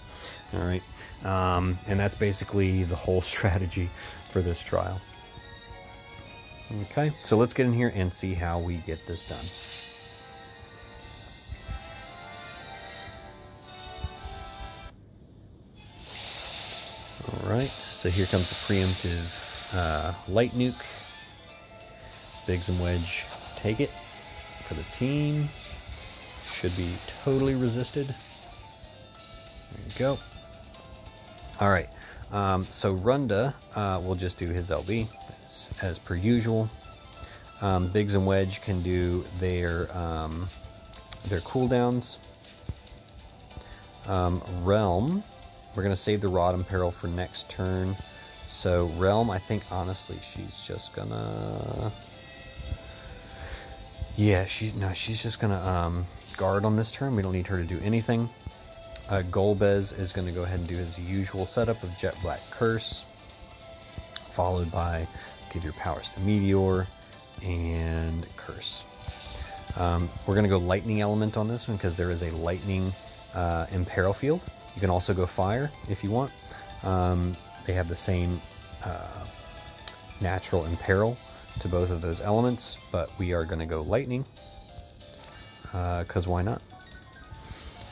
All right. Um, and that's basically the whole strategy for this trial. Okay, so let's get in here and see how we get this done. Alright, so here comes the preemptive uh, light nuke. Biggs and Wedge take it for the team. Should be totally resisted. There you go. Alright, um, so Runda uh, will just do his L B as, as per usual. Um, Biggs and Wedge can do their, um, their cooldowns. Um, Realm. We're going to save the Rod and Peril for next turn. So Realm, I think, honestly, she's just going to... Yeah, she's, no, she's just going to um, guard on this turn. We don't need her to do anything. Uh, Golbez is going to go ahead and do his usual setup of Jet Black Curse, followed by Give Your Powers to Meteor and Curse. Um, we're going to go Lightning Element on this one because there is a Lightning uh, Imperil Field. You can also go fire if you want. Um, they have the same uh, natural imperil to both of those elements, but we are going to go lightning because uh, why not?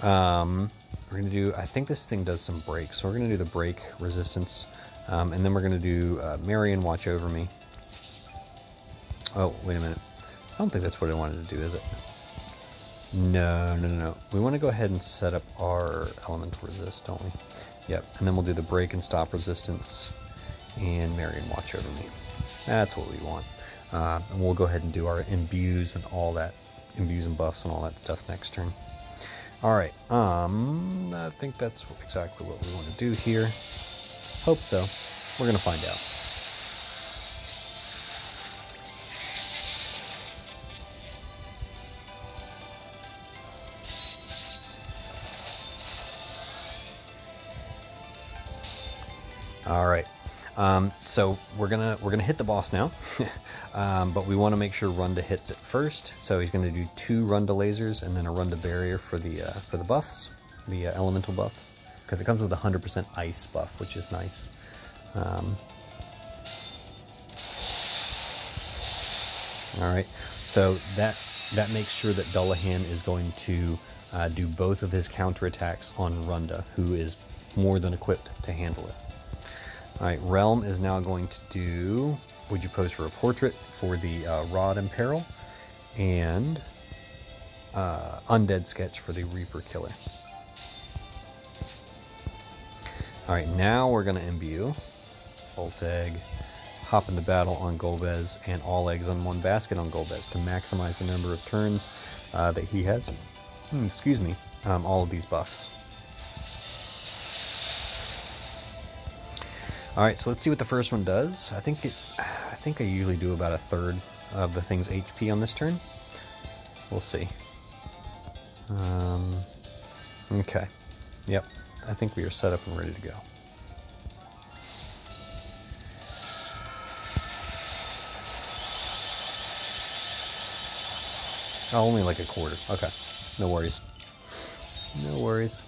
Um, we're going to do, I think this thing does some breaks, so we're going to do the break resistance, um, and then we're going to do uh, Marion Watch Over Me. Oh, wait a minute. I don't think that's what I wanted to do, is it? No, no, no, no. We want to go ahead and set up our elemental resist, don't we? Yep, and then we'll do the break and stop resistance and Marion Watch Over Me. That's what we want. Uh, and we'll go ahead and do our imbues and all that, imbues and buffs and all that stuff next turn. All right, um, I think that's exactly what we want to do here. Hope so. We're going to find out. All right, um, so we're gonna we're gonna hit the boss now, um, but we want to make sure Runda hits it first. So he's gonna do two Runda lasers and then a Runda barrier for the uh, for the buffs, the uh, elemental buffs, because it comes with a hundred percent ice buff, which is nice. Um, all right, so that that makes sure that Dullahan is going to uh, do both of his counterattacks on Runda, who is more than equipped to handle it. All right, Realm is now going to do, would you pose for a portrait for the uh, Rod in Peril, and uh, Undead Sketch for the Reaper Killer. All right, now we're going to imbue, Bolt Egg, Hop Into Battle on Golbez, and All Eggs in One Basket on Golbez to maximize the number of turns uh, that he has, hmm, excuse me, um, all of these buffs. All right, so let's see what the first one does. I think it, I think I usually do about a third of the thing's H P on this turn. We'll see. Um, okay. Yep, I think we are set up and ready to go. Oh, only like a quarter. Okay, no worries. No worries.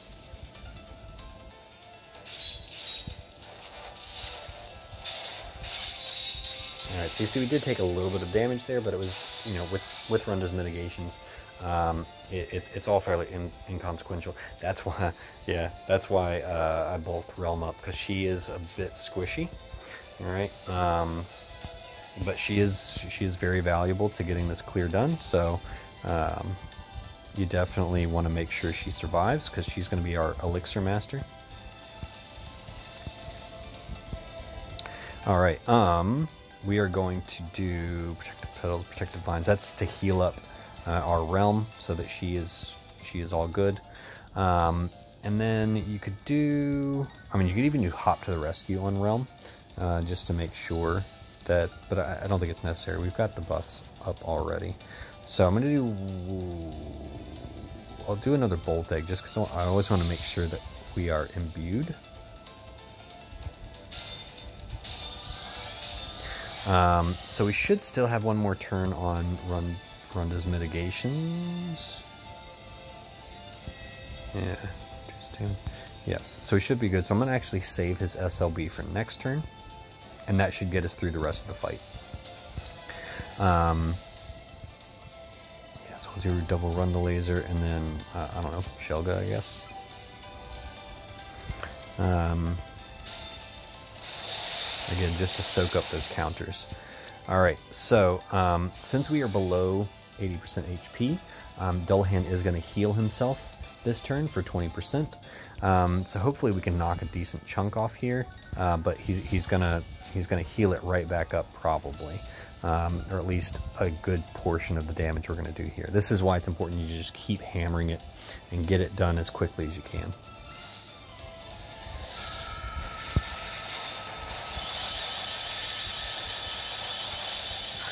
Alright, so you see we did take a little bit of damage there, but it was, you know, with, with Runda's mitigations, um, it, it, it's all fairly in, inconsequential. That's why, yeah, that's why uh, I bulked Realm up, because she is a bit squishy, alright? Um, but she is, she is very valuable to getting this clear done, so um, you definitely want to make sure she survives, because she's going to be our Elixir Master. Alright, um... we are going to do Protective Petals, Protective Vines. That's to heal up uh, our Realm so that she is she is all good. Um, And then you could do, I mean, you could even do Hop to the Rescue on Realm, uh, just to make sure that, but I, I don't think it's necessary. We've got the buffs up already. So I'm gonna do, I'll do another Bolt Egg, just because I always wanna make sure that we are imbued. Um, so we should still have one more turn on Run, Runda's mitigations. Yeah, interesting. Yeah, so he should be good. So I'm going to actually save his S L B for next turn, and that should get us through the rest of the fight. Um, yeah, so we'll do double Run the Laser, and then, uh, I don't know, Shelga, I guess. Um... Again, just to soak up those counters. All right, so um, since we are below eighty percent H P, um, Dullahan is going to heal himself this turn for twenty percent. Um, so hopefully we can knock a decent chunk off here, uh, but he's, he's gonna he's gonna heal it right back up probably, um, or at least a good portion of the damage we're going to do here. This is why it's important you just keep hammering it and get it done as quickly as you can.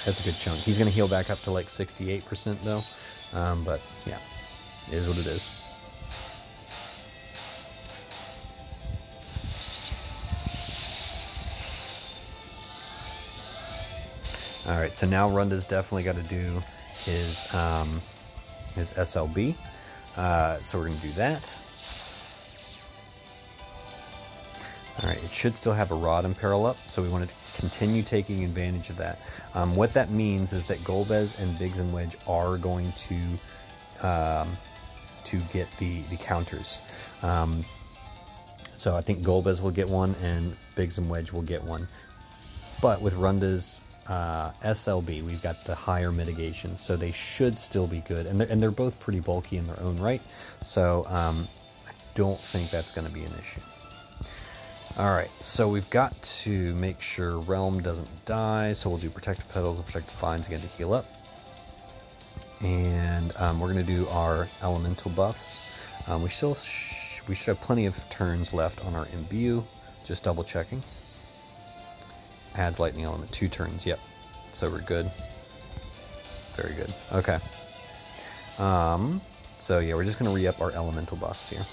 That's a good chunk. He's going to heal back up to like sixty-eight percent though. Um, but yeah, it is what it is. All right, so now Runda's definitely got to do his, um, his S L B. Uh, so we're going to do that. All right, it should still have a Rod Imperil up, so we want to continue taking advantage of that. Um, what that means is that Golbez and Biggs and Wedge are going to um, to get the, the counters. Um, so I think Golbez will get one and Biggs and Wedge will get one. But with Runda's uh, S L B, we've got the higher mitigation, so they should still be good. And they're, and they're both pretty bulky in their own right, so um, I don't think that's going to be an issue. Alright, so we've got to make sure Realm doesn't die, so we'll do Protective Petals and Protective Vines again to heal up. And um, we're going to do our Elemental buffs. Um, we still sh we should have plenty of turns left on our Imbue, just double checking. Adds Lightning Element, two turns, yep. So we're good. Very good, okay. Um, so yeah, we're just going to re-up our Elemental buffs here.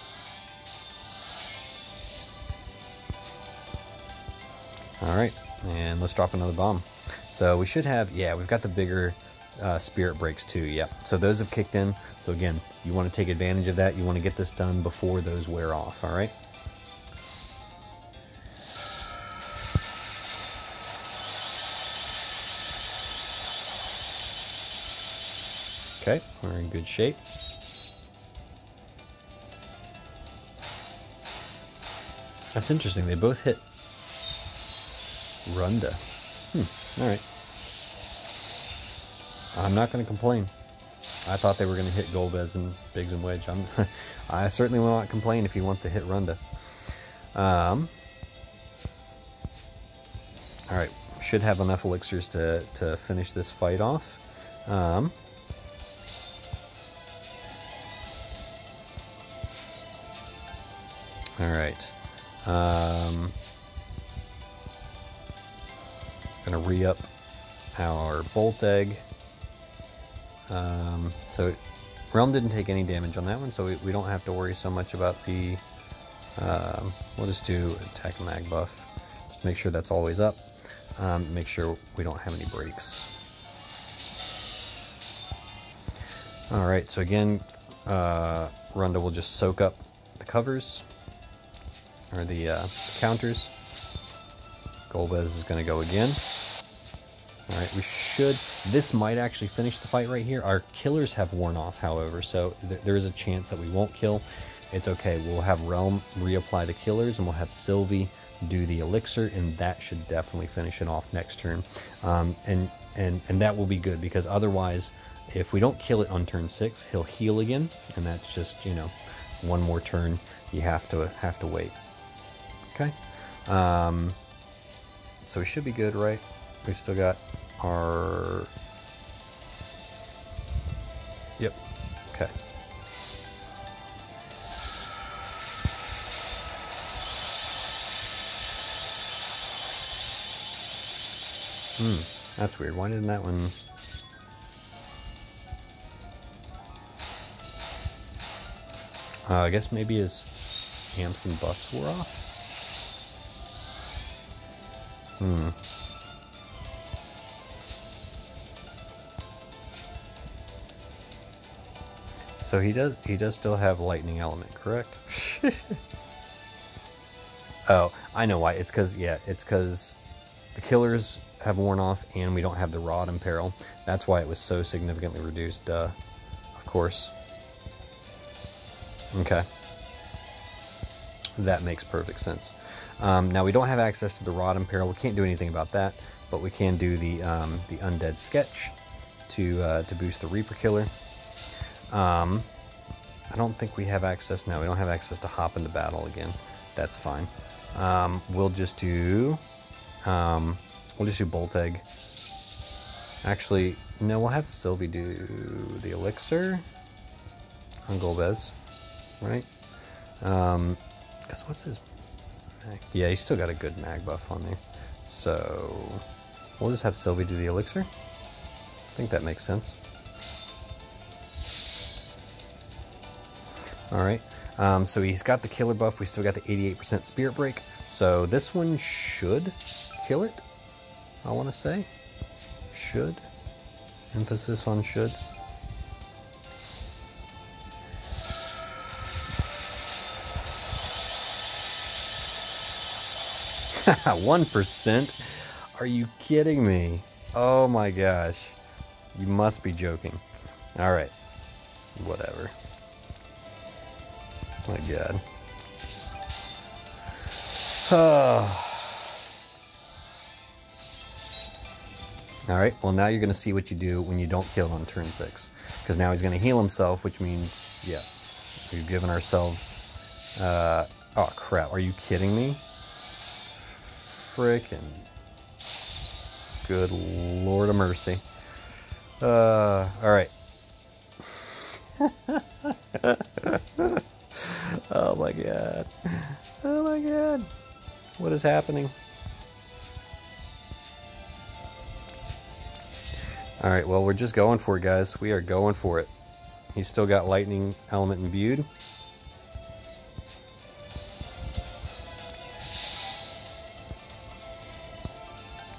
All right, and let's drop another bomb. So we should have, yeah, we've got the bigger uh, spirit breaks too, yep. So those have kicked in. So again, you want to take advantage of that. You want to get this done before those wear off, all right? Okay, we're in good shape. That's interesting, they both hit Runda. Hmm. All right. I'm not going to complain. I thought they were going to hit Golbez and Biggs and Wedge. I'm, I certainly will not complain if he wants to hit Runda. Um, all right. Should have enough elixirs to, to finish this fight off. Um, all right. Um... Gonna re-up our Bolt Egg. Um, so Realm didn't take any damage on that one, so we, we don't have to worry so much about the... Um, we'll just do Attack Mag buff. Just make sure that's always up. Um, make sure we don't have any breaks. Alright, so again, uh, Runda will just soak up the covers, or the uh, counters. Golbez is going to go again. All right, we should... This might actually finish the fight right here. Our killers have worn off, however, so th there is a chance that we won't kill. It's okay. We'll have Realm reapply the killers, and we'll have Sylvie do the elixir, and that should definitely finish it off next turn. Um, and, and, and that will be good, because otherwise, if we don't kill it on turn six, he'll heal again, and that's just, you know, one more turn. You have to, have to wait. Okay. Um... So we should be good, right? We've still got our... Yep. Okay. Hmm, that's weird. Why didn't that one... Uh, I guess maybe his amps and buffs were off? Hmm. So he does he does still have lightning element, correct? Oh, I know why. It's because, yeah, it's because the killers have worn off and we don't have the rod in peril. That's why it was so significantly reduced, uh, of course. Okay. That makes perfect sense. Um, now, we don't have access to the rod in peril. We can't do anything about that, but we can do the, um, the undead sketch to, uh, to boost the Reaper Killer. Um, I don't think we have access. No, we don't have access to hop into battle again. That's fine. Um, we'll just do, um, we'll just do Bolt Egg. Actually, no, we'll have Sylvie do the elixir on Golbez, right? Um, cause what's his mag? Yeah, he's still got a good mag buff on there. So we'll just have Sylvie do the elixir. I think that makes sense. All right, um, so he's got the killer buff. We still got the eighty-eight percent spirit break. So this one should kill it, I want to say. Should. Emphasis on should. one percent? Are you kidding me? Oh my gosh. You must be joking. All right, whatever. My God. Oh. All right, well, now you're going to see what you do when you don't kill on turn six. Because now he's going to heal himself, which means, yeah, we've given ourselves... Uh, oh, crap. Are you kidding me? Frickin' good Lord of mercy. Uh, all right. Oh my God. Oh my God. What is happening? All right, well, we're just going for it, guys. We are going for it. He's still got lightning element imbued.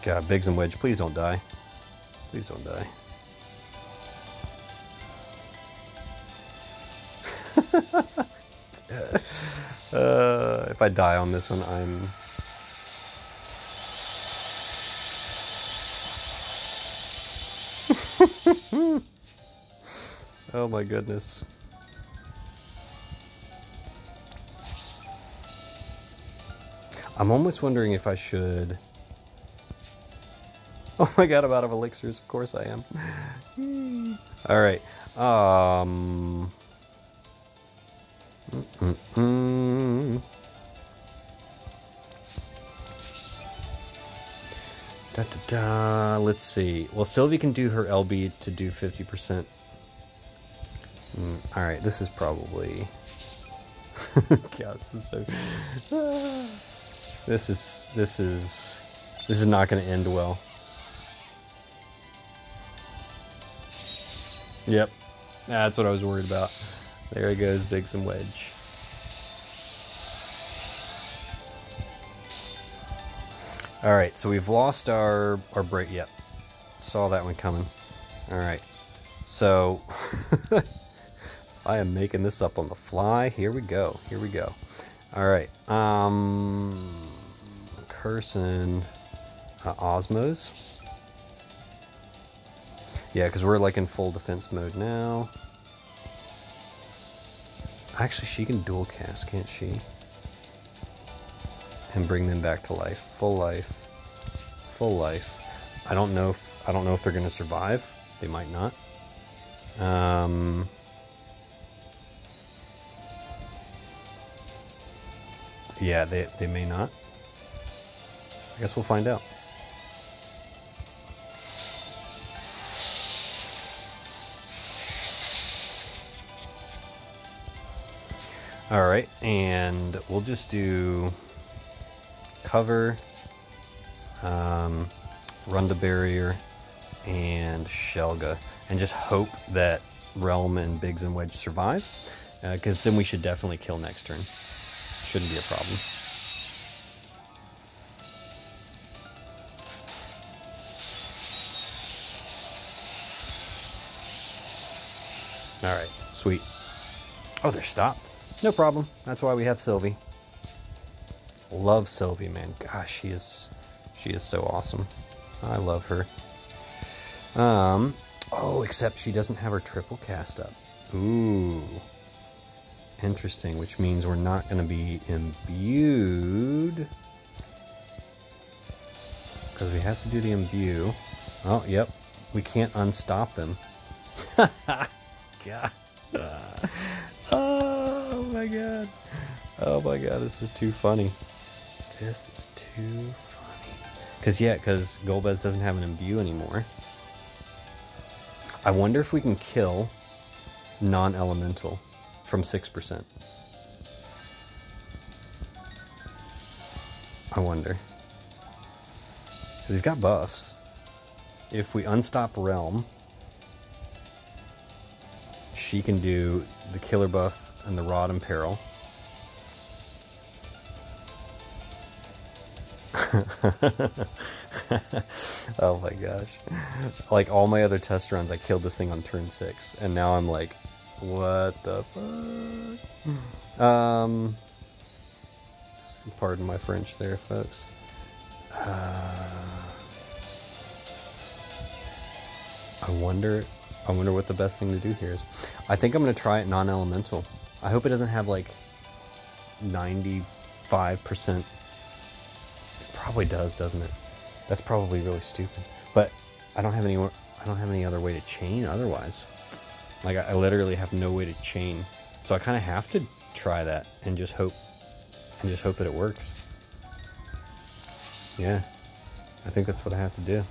God, Biggs and Wedge, please don't die. Please don't die. Uh, if I die on this one, I'm... Oh my goodness. I'm almost wondering if I should... Oh my God, I'm out of elixirs. Of course I am. All right. Um... Mm-mm-mm. Da, da, da. Let's see. Well, Sylvie can do her L B to do fifty percent. Mm, all right, this is probably... God, this is so... This is... This is... This is not going to end well. Yep. That's what I was worried about. There he goes, Biggs and Wedge. All right, so we've lost our, our break. Yep, saw that one coming. All right, so I am making this up on the fly. Here we go, here we go. All right, um, Cursing uh, Osmos. Yeah, because we're like in full defense mode now. Actually, she can dual cast, can't she? And bring them back to life. Full life. Full life. I don't know if I don't know if they're gonna survive. They might not. Um Yeah, they they may not. I guess we'll find out. All right, and we'll just do cover, um, Runda Barrier, and Shelga, and just hope that Realm and Biggs and Wedge survive, because uh, then we should definitely kill next turn. Shouldn't be a problem. Alright, sweet. Oh, they're stopped. No problem. That's why we have Sylvie. Love Sylvie, man. Gosh, she is she is so awesome. I love her. Um, oh, except she doesn't have her triple cast up. Ooh. Interesting, which means we're not going to be imbued. Because we have to do the imbue. Oh, yep. We can't unstop them. God. Uh, oh, my God. Oh, my God. This is too funny. This is too funny. Because, yeah, because Golbez doesn't have an imbue anymore. I wonder if we can kill non-elemental from six percent. I wonder. He's got buffs. If we unstop Realm, she can do the killer buff and the Rod in Peril. Oh my gosh. Like all my other test runs, I killed this thing on turn six, and now I'm like, what the fuck? Um, pardon my French there, folks. Uh, I wonder... I wonder what the best thing to do here is. I think I'm going to try it non-elemental. I hope it doesn't have like ninety-five percent. It probably does, doesn't it? That's probably really stupid. But I don't have any, I don't have any other way to chain otherwise. Like I, I literally have no way to chain. So I kind of have to try that and just hope and just hope that it works. Yeah. I think that's what I have to do.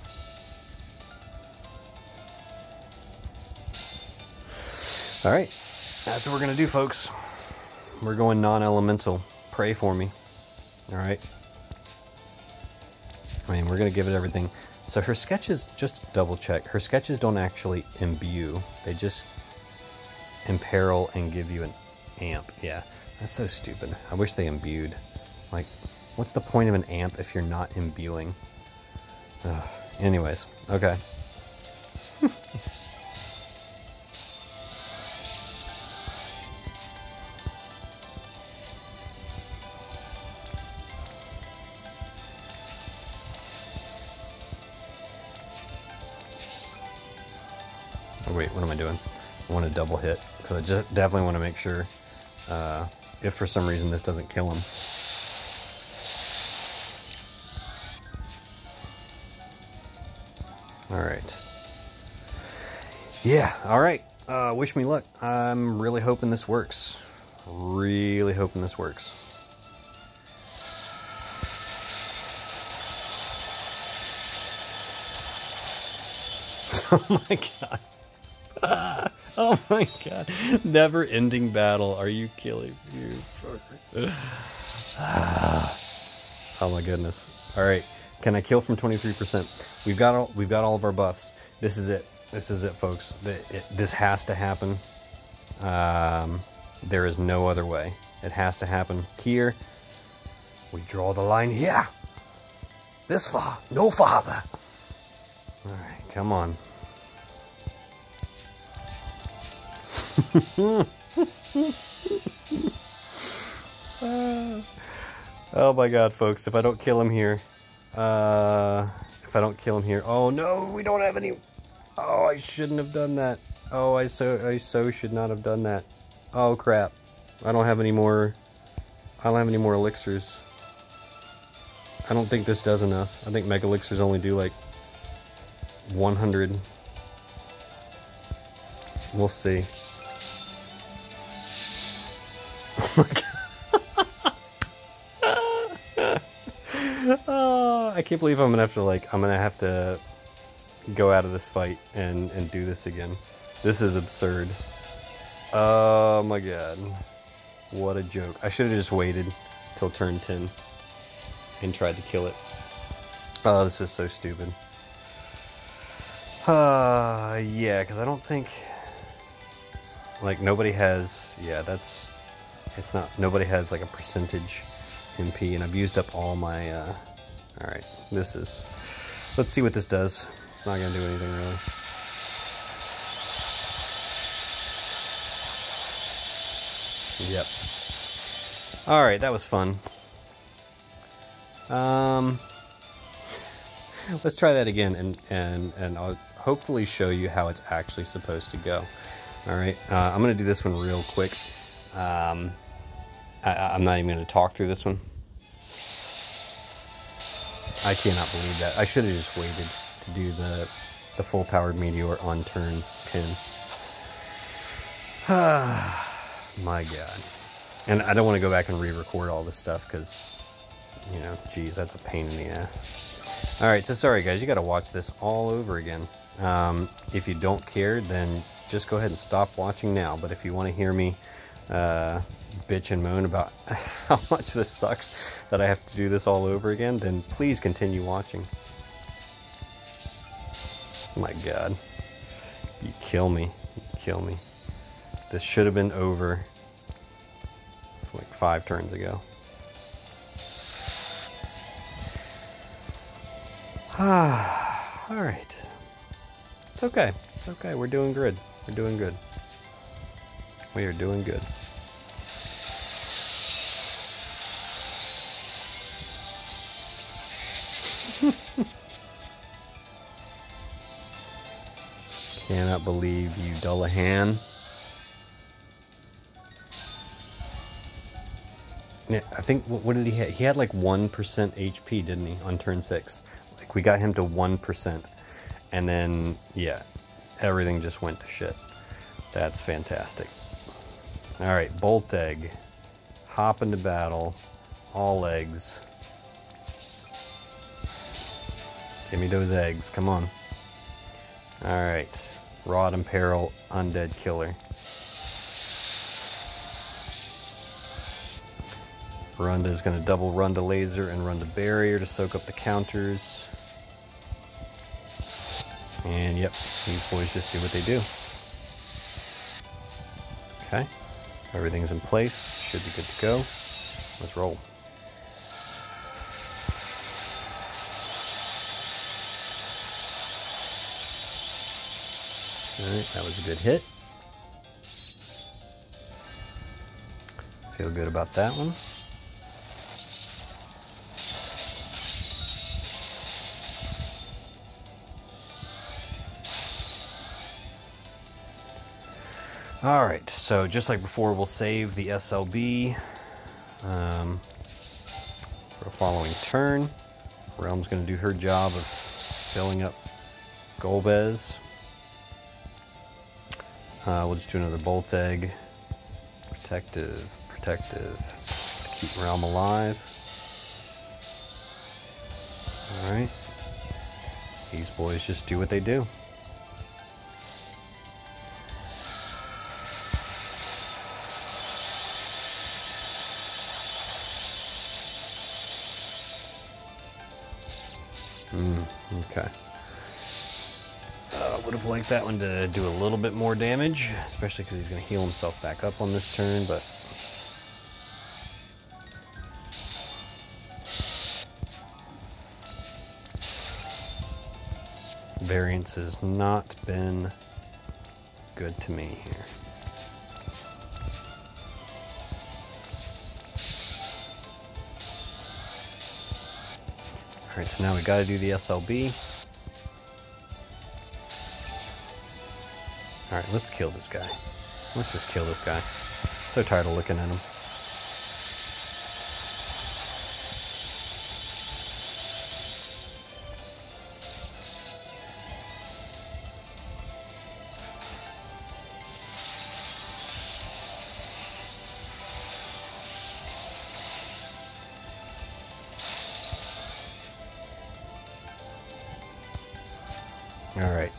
All right, that's what we're gonna do, folks. We're going non-elemental. Pray for me. All right. I mean, we're gonna give it everything. So her sketches, just to double check, her sketches don't actually imbue. They just imperil and give you an amp. Yeah, that's so stupid. I wish they imbued. Like, what's the point of an amp if you're not imbuing? Ugh. Anyways, okay. Double hit, because I just definitely want to make sure uh, if for some reason this doesn't kill him. All right. Yeah, all right. Uh, wish me luck. I'm really hoping this works. Really hoping this works. Oh my God. Ah, oh my God. Never ending battle. Are you killing me? Ah, oh my goodness. All right. Can I kill from twenty-three percent? We've got all, we've got all of our buffs. This is it. This is it, folks. It, it, this has to happen. Um, there is no other way. It has to happen here. We draw the line here. This far. No farther. All right. Come on. Oh my God, folks, if I don't kill him here, uh, if I don't kill him here, oh no, we don't have any, oh, I shouldn't have done that, oh, I so, I so should not have done that, oh crap, I don't have any more, I don't have any more elixirs, I don't think this does enough, I think mega elixirs only do like one hundred, we'll see. Oh my God. Oh, I can't believe I'm gonna have to like I'm gonna have to go out of this fight and and do this again. This is absurd. Oh my God, what a joke. I should have just waited till turn ten and tried to kill it. Oh, this is so stupid. Uh, yeah, because I don't think, like, nobody has, yeah, that's, it's not, nobody has, like, a percentage M P, and I've used up all my, uh, alright, this is, let's see what this does. It's not going to do anything, really. Yep. Alright, that was fun. Um, let's try that again, and, and, and I'll hopefully show you how it's actually supposed to go. Alright, uh, I'm going to do this one real quick. Um, I, I'm not even going to talk through this one. I cannot believe that. I should have just waited to do the, the full-powered Meteor on turn ten. My God. And I don't want to go back and re-record all this stuff because, you know, geez, that's a pain in the ass. All right, so sorry, guys. You got to watch this all over again. Um, if you don't care, then just go ahead and stop watching now. But if you want to hear me uh, bitch and moan about how much this sucks that I have to do this all over again, then please continue watching. My God. You kill me. You kill me. This should have been over like five turns ago. Ah, all right. It's okay. It's okay. We're doing good. We're doing good. We are doing good. Cannot believe you, Dullahan. I think, what did he have? He had like one percent H P, didn't he, on turn six? Like, we got him to one percent, and then, yeah, everything just went to shit. That's fantastic. All right, Bolt Egg, Hop Into Battle, All Eggs. Give me those eggs, come on. All right, Rod and Peril, Undead Killer. Runda is going to double Runda Laser and Runda Barrier to soak up the counters. And yep, these boys just do what they do. Okay, everything's in place. Should be good to go. Let's roll. Alright, that was a good hit. Feel good about that one. All right, so just like before, we'll save the S L B um, for a following turn. Realm's going to do her job of filling up Golbez. Uh, we'll just do another Bolt Egg. Protective, protective. Keep Realm alive. All right. These boys just do what they do. Okay. Uh, would have liked that one to do a little bit more damage, especially because he's going to heal himself back up on this turn, but... variance has not been good to me here. Alright, so now we gotta do the S L B. Alright, let's kill this guy. Let's just kill this guy. So tired of looking at him.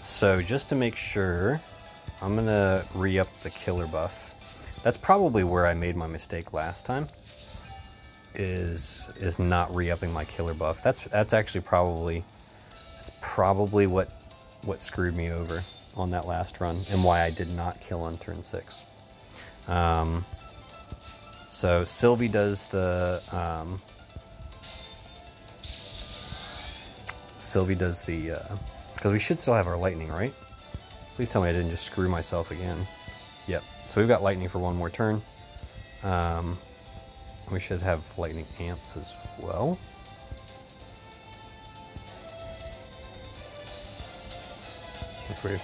So just to make sure, I'm going to re-up the killer buff. That's probably where I made my mistake last time, is is not re-upping my killer buff. That's that's actually probably that's probably what what screwed me over on that last run and why I did not kill on turn six. Um, so Sylvie does the um, Sylvie does the uh, because we should still have our lightning, right? Please tell me I didn't just screw myself again. Yep. So we've got lightning for one more turn. Um, we should have lightning amps as well. That's weird.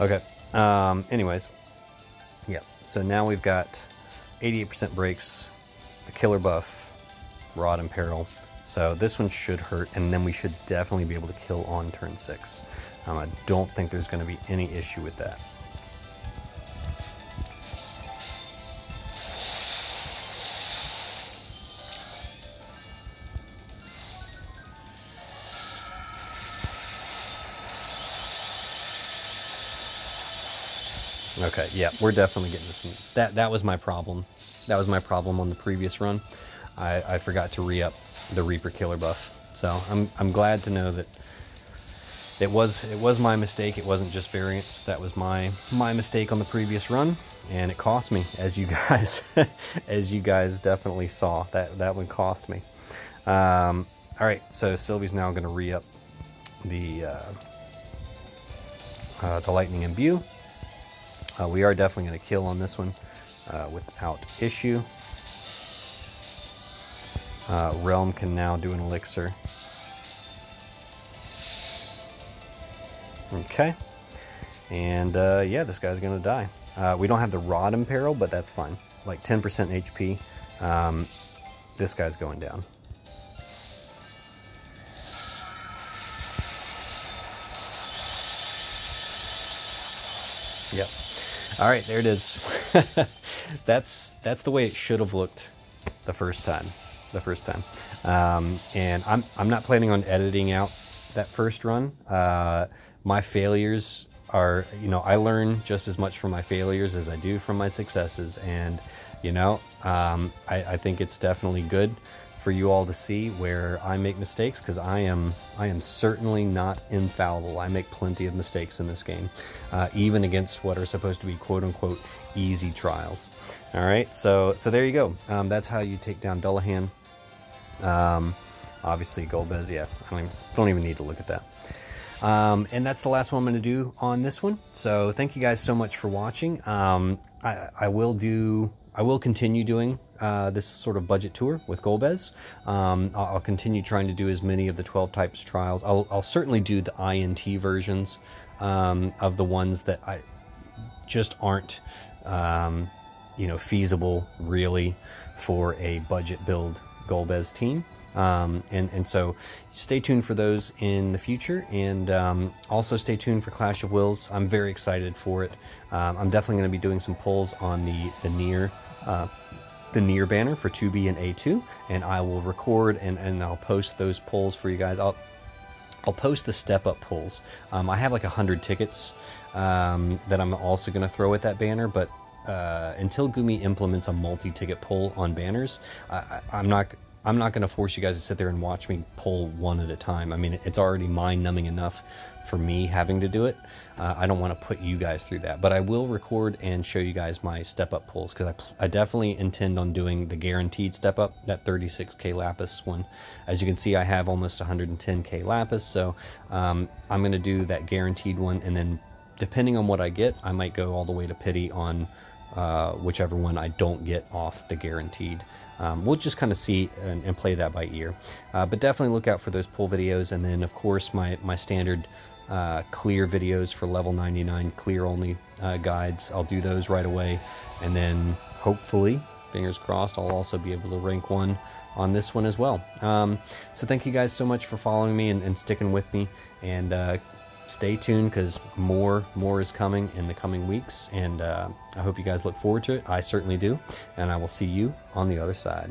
Okay. Um, anyways. Yeah. So now we've got eighty-eight percent breaks, the killer buff, Rod and Peril. So this one should hurt, and then we should definitely be able to kill on turn six. Um, I don't think there's going to be any issue with that. Okay, yeah, we're definitely getting this one. That, that was my problem. That was my problem on the previous run. I, I forgot to re-up the Reaper Killer buff. So I'm, I'm glad to know that it was it was my mistake. It wasn't just variance. That was my my mistake on the previous run, and it cost me, as you guys as you guys definitely saw. That that one cost me. Um, all right, so Sylvie's now going to re-up the uh, uh, the Lightning Imbue. Uh, we are definitely going to kill on this one uh, without issue. Uh, Realm can now do an elixir. Okay. And uh, yeah, this guy's going to die. Uh, we don't have the Rod in Peril, but that's fine. Like ten percent H P. Um, this guy's going down. Yep. All right, there it is. that's that's the way it should have looked the first time. The first time, um, and I'm I'm not planning on editing out that first run. Uh, my failures are, you know, I learn just as much from my failures as I do from my successes, and you know, um, I, I think it's definitely good for you all to see where I make mistakes, because I am I am certainly not infallible. I make plenty of mistakes in this game, uh, even against what are supposed to be quote unquote easy trials. All right, so so there you go. Um, that's how you take down Dullahan. Um, obviously Golbez, yeah, I don't even, don't even need to look at that. Um, and that's the last one I'm going to do on this one. So thank you guys so much for watching. Um, I, I will do. I will continue doing uh, this sort of budget tour with Golbez. Um, I'll, I'll continue trying to do as many of the twelve types trials. I'll, I'll certainly do the I N T versions um, of the ones that I just aren't, um, you know, feasible really for a budget build Golbez team. Um, and, and so stay tuned for those in the future, and um, also stay tuned for Clash of Wills. I'm very excited for it. Um, I'm definitely going to be doing some polls on the, the near... Uh, the near banner for two B and A two, and I will record and, and I'll post those polls for you guys. I'll I'll post the step up polls. Um, I have like a hundred tickets um, that I'm also going to throw at that banner, but uh, until Gumi implements a multi ticket poll on banners, I, I'm not I'm not going to force you guys to sit there and watch me poll one at a time. I mean, it's already mind numbing enough for me having to do it. Uh, I don't want to put you guys through that, but I will record and show you guys my step-up pulls, because I, I definitely intend on doing the guaranteed step-up, that thirty-six K Lapis one. As you can see, I have almost one hundred ten K Lapis, so um, I'm going to do that guaranteed one, and then depending on what I get, I might go all the way to pity on uh, whichever one I don't get off the guaranteed. Um, we'll just kind of see and, and play that by ear. Uh, but definitely look out for those pull videos, and then, of course, my, my standard... Uh, clear videos for level ninety-nine clear only uh, guides. I'll do those right away, and then hopefully, fingers crossed, I'll also be able to rank one on this one as well. Um, so thank you guys so much for following me and, and sticking with me, and uh, stay tuned, because more more is coming in the coming weeks, and uh, I hope you guys look forward to it. I certainly do, and I will see you on the other side.